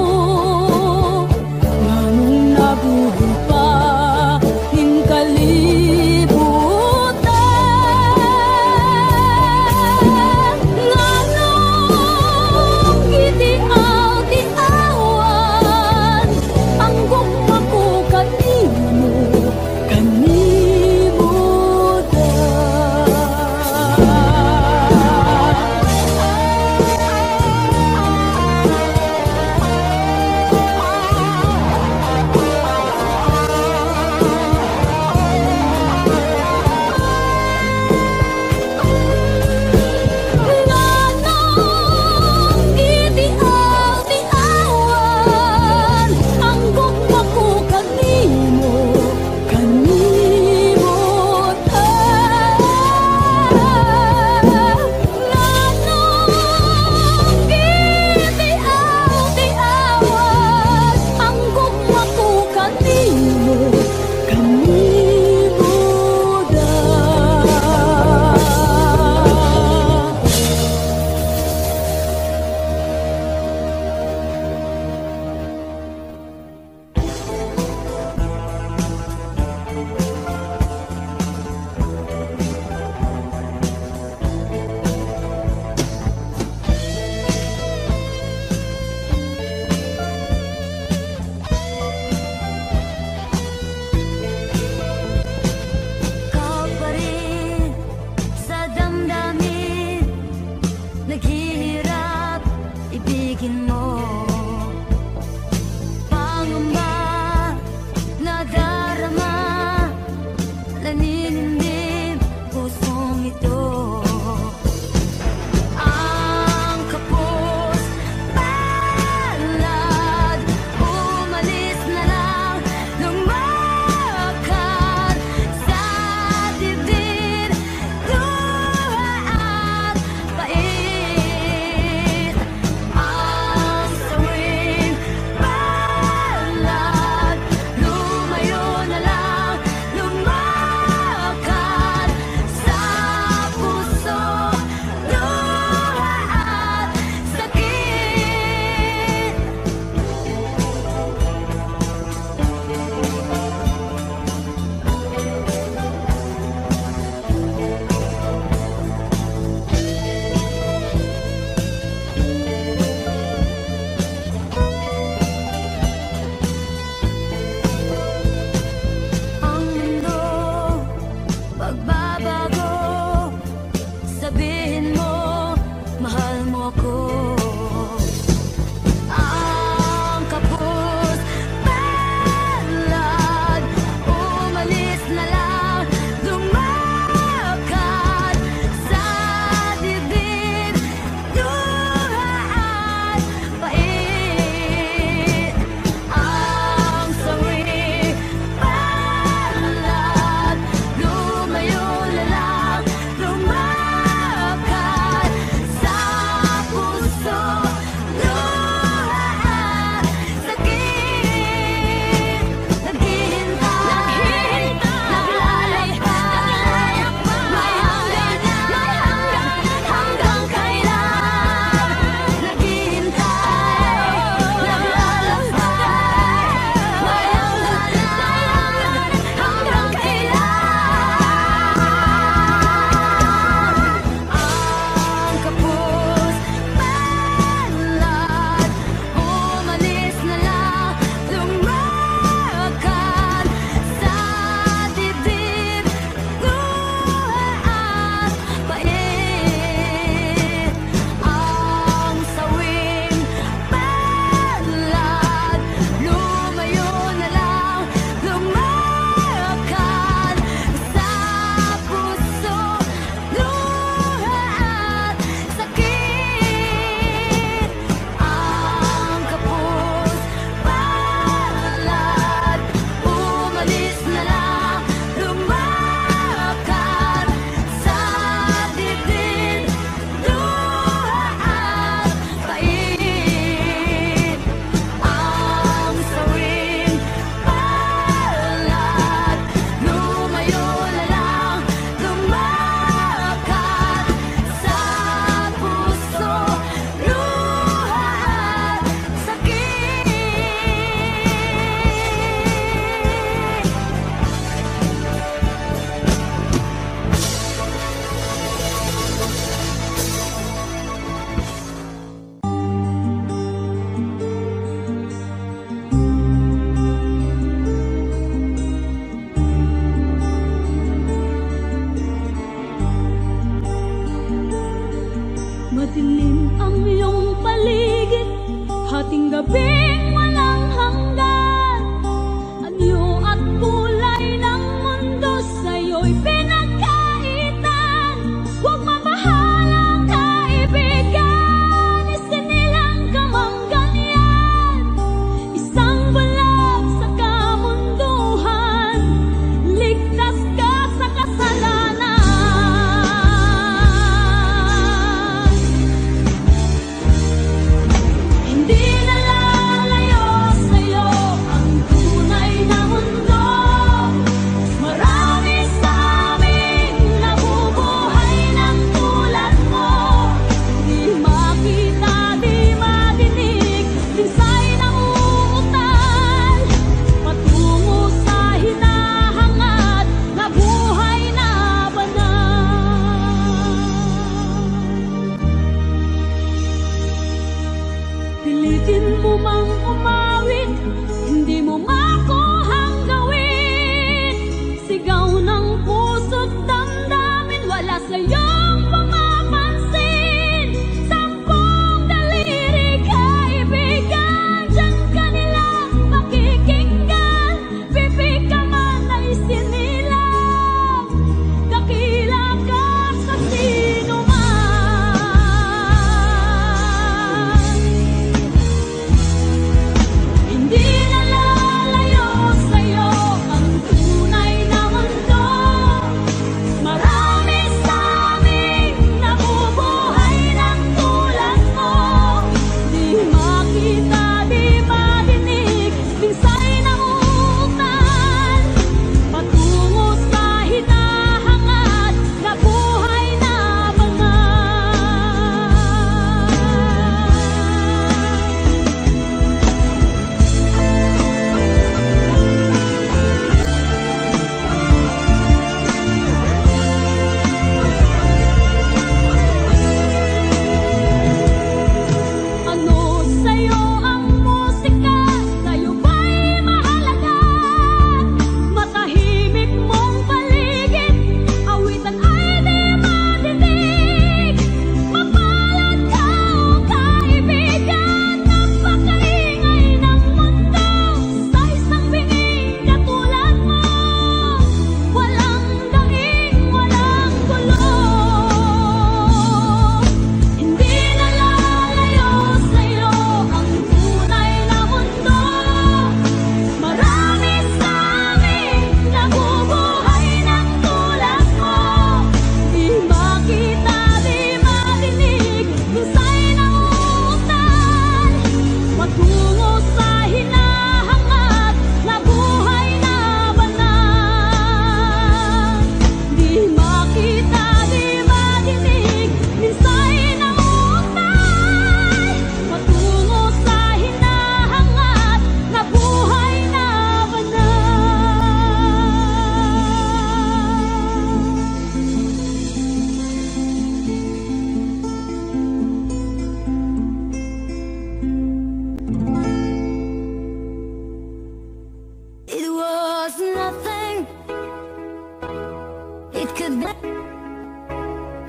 nganong nabuhay. Madilim ang iyong paligid, hating gabing walang hanggan. Anyo at kulay ng mundo sa'yo'y pinagkaitan. Huwag mamahalang kaibigan, isinilang ka mang ganyan. Isang bulag sa kamunduhan, ligtas ka sa kasalanan. Pilitin mo mang umawit, hindi mo makuhang gawin. Sigaw ng puso't damdamin, wala sa'yong pumapansin. Sampung daliri, kaibigan, diyan ka nila pakikinggan. Bibig ka man ay sinilang, dakila ka sa sino man.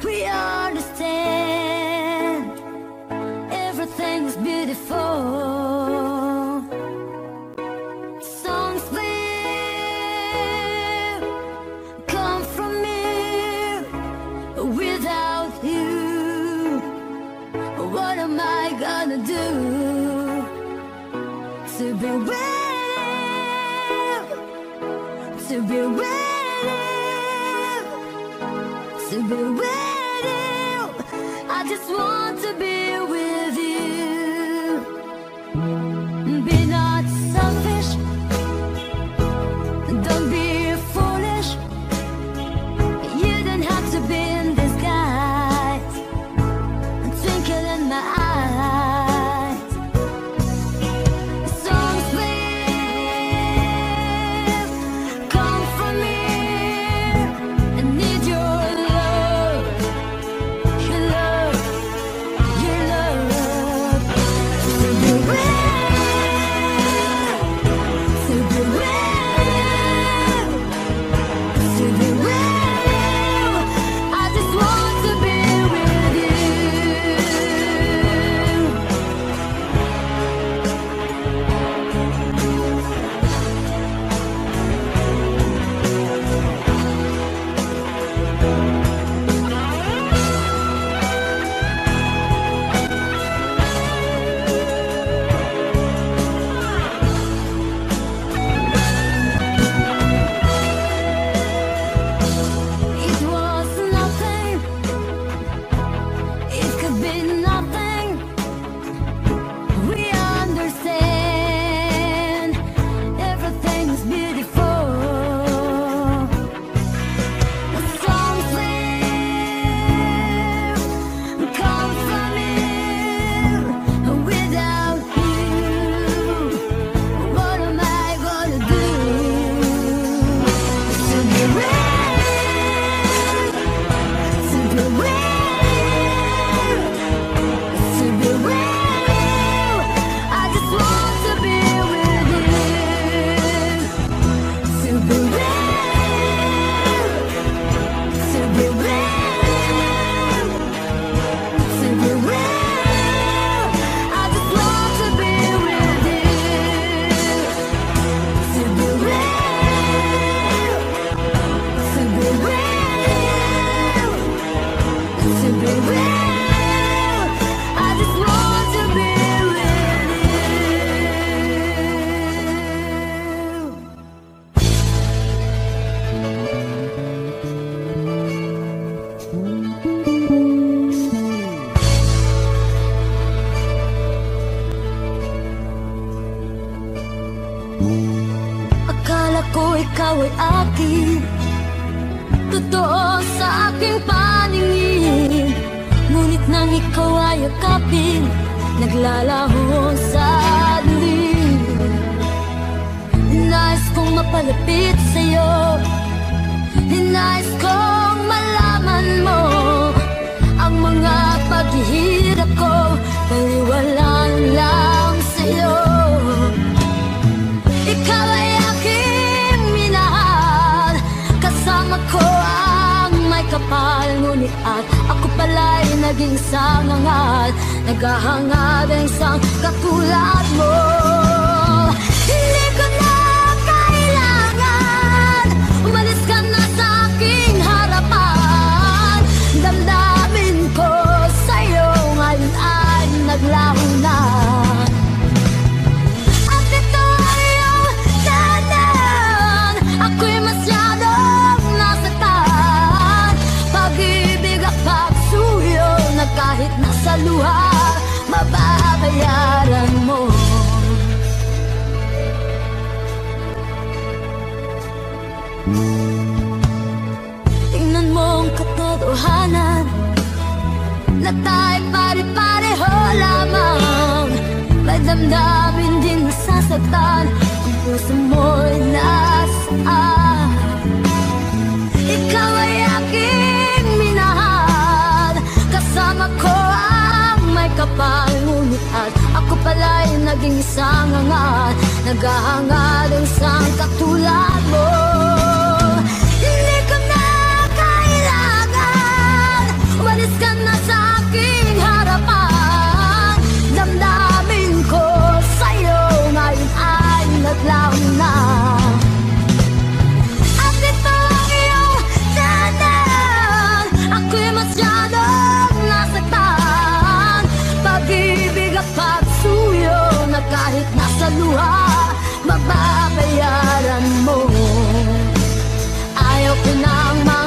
We understand everything's beautiful. Songs will come from you. Without you, what am I gonna do? To be with you, to be with you, to be with you. I just want to be with you. Be not selfish, don't be foolish. You don't have to be in disguise, twinkle in my eyes. Songs will come from me. I need your love. nang ikaw ay akapin, naglalaho sa dilim. Nais kong mapalapit sa'yo, nais kong malaman mo ang mga paghihirap ko, baliwalaan lang sa'yo. Ikaw ay aking minahal, kasama ko ang may kapal, ngunit at ako pala'y naging sangangal, naghahangad ang isang katulad mo. Hindi ko na kailangan, umalis ka na sa aking harapan. Damdamin ko sa'yo ngayon ay naglaho na. At ito ay ang danan, ako'y masyadong nasaktan. Pag-ibig at pagsuyo na kahit nasa luha, mababayaran mo. Tingnan mo ang katotohanan na tayo pare-pareho lamang. May damdamin din nasasaktan kung puso mo'y nasaan. Ikaw ay aking minahal, kasama ko ang may kapal, ngunit at ako pala'y naging isang hangal, naghahangad ang isang katulad mo. Umalis ka na sa aking harapan. Damdamin ko sa'yo ngayon ay naglaho na. At ito ang iyong danan, ako'y masyadong nasaktan. Pag-ibig at pagsuyo na kahit nasa luha, mababayaran mo. Ayaw ko nang mangarap,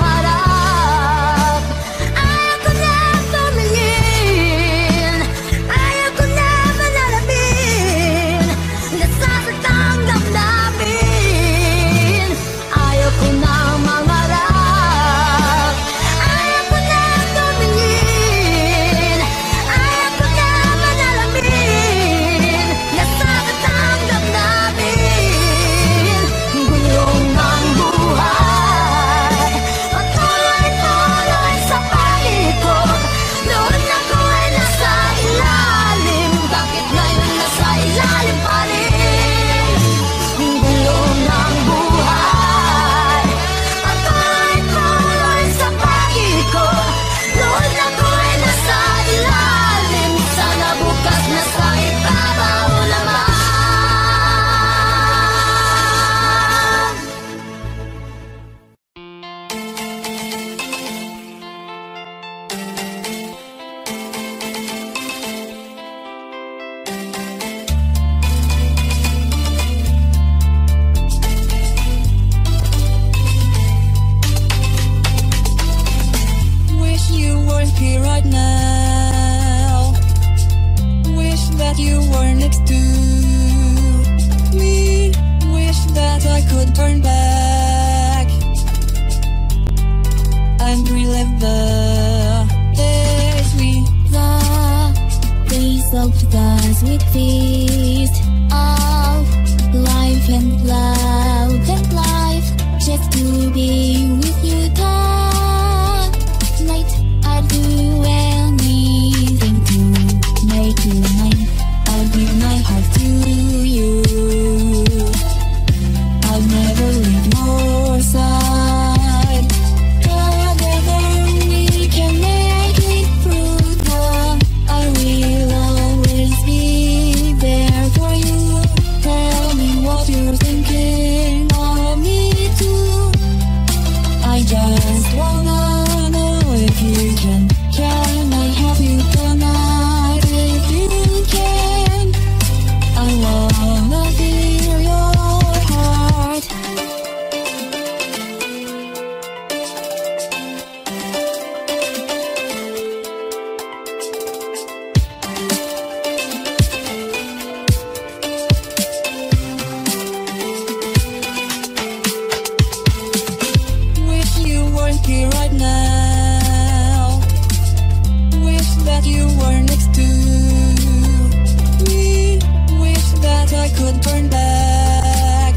I could burn back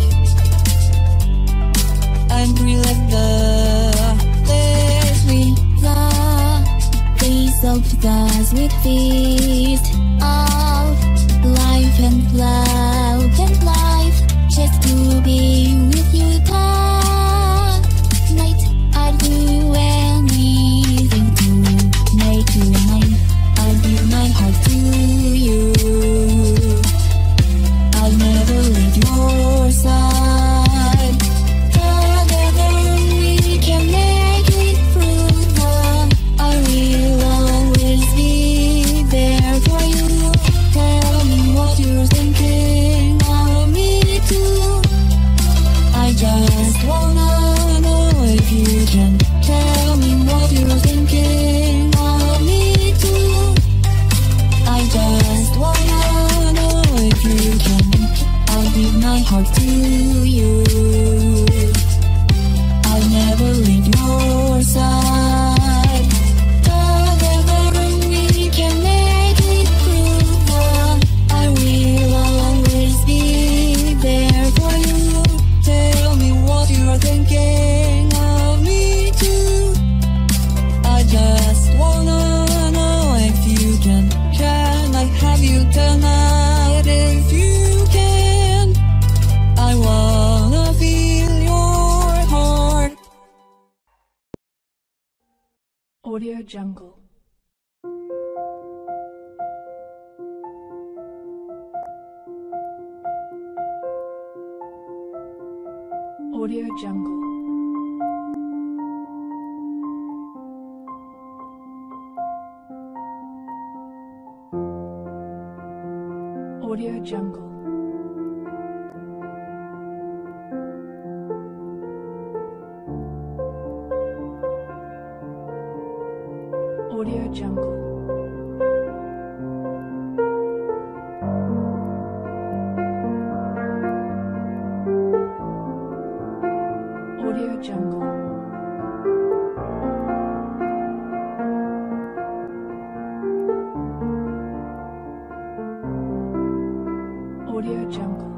and relive the days we loved. Days of the sweet feast of life and love and life, just to be with you that night. I'd do anything to make you mine. I'll give my heart to you. I'll never leave your side. Together we can make it through the. I will always be there for you. Tell me what you're thinking of me too. I just wanna know if you can tell me what you're thinking of me too. I just wanna know if you can. I'll give my heart to you. I'll never leave your side. Together we can make it through the. I will always be there for you. Tell me what you're thinking of me too. I just wanna know if you can. Can I have you tonight if you can? I wanna feel your heart. Audio Jungle. Audio Jungle. Audio Jungle. Audio Jungle. Audio Jungle. Audio Jungle. Audio Jungle. Audio Jungle. Audio Jungle. Audio Jungle.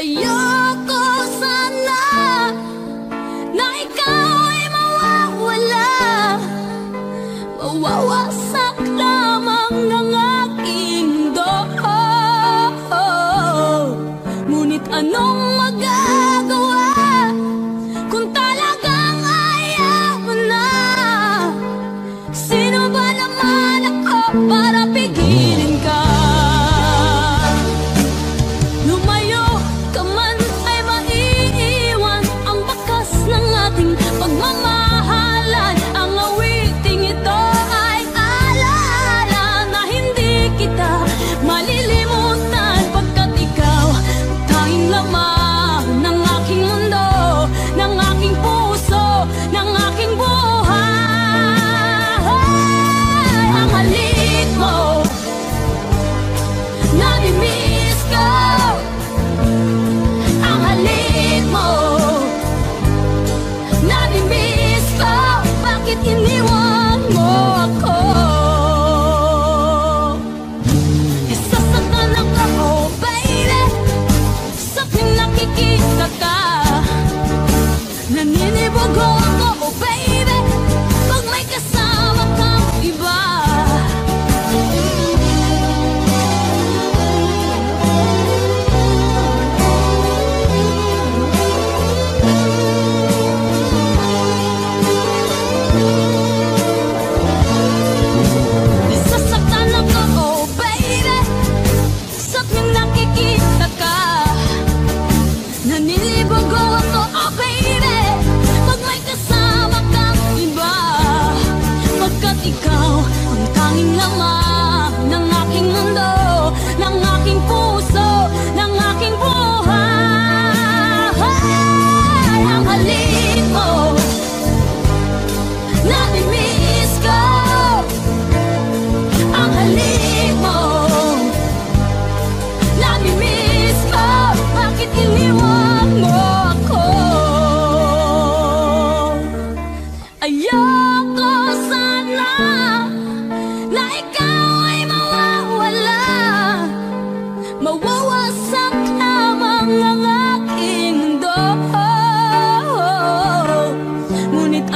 Ayoko sana na ikaw ay mawawala.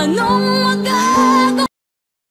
Anong magagawa?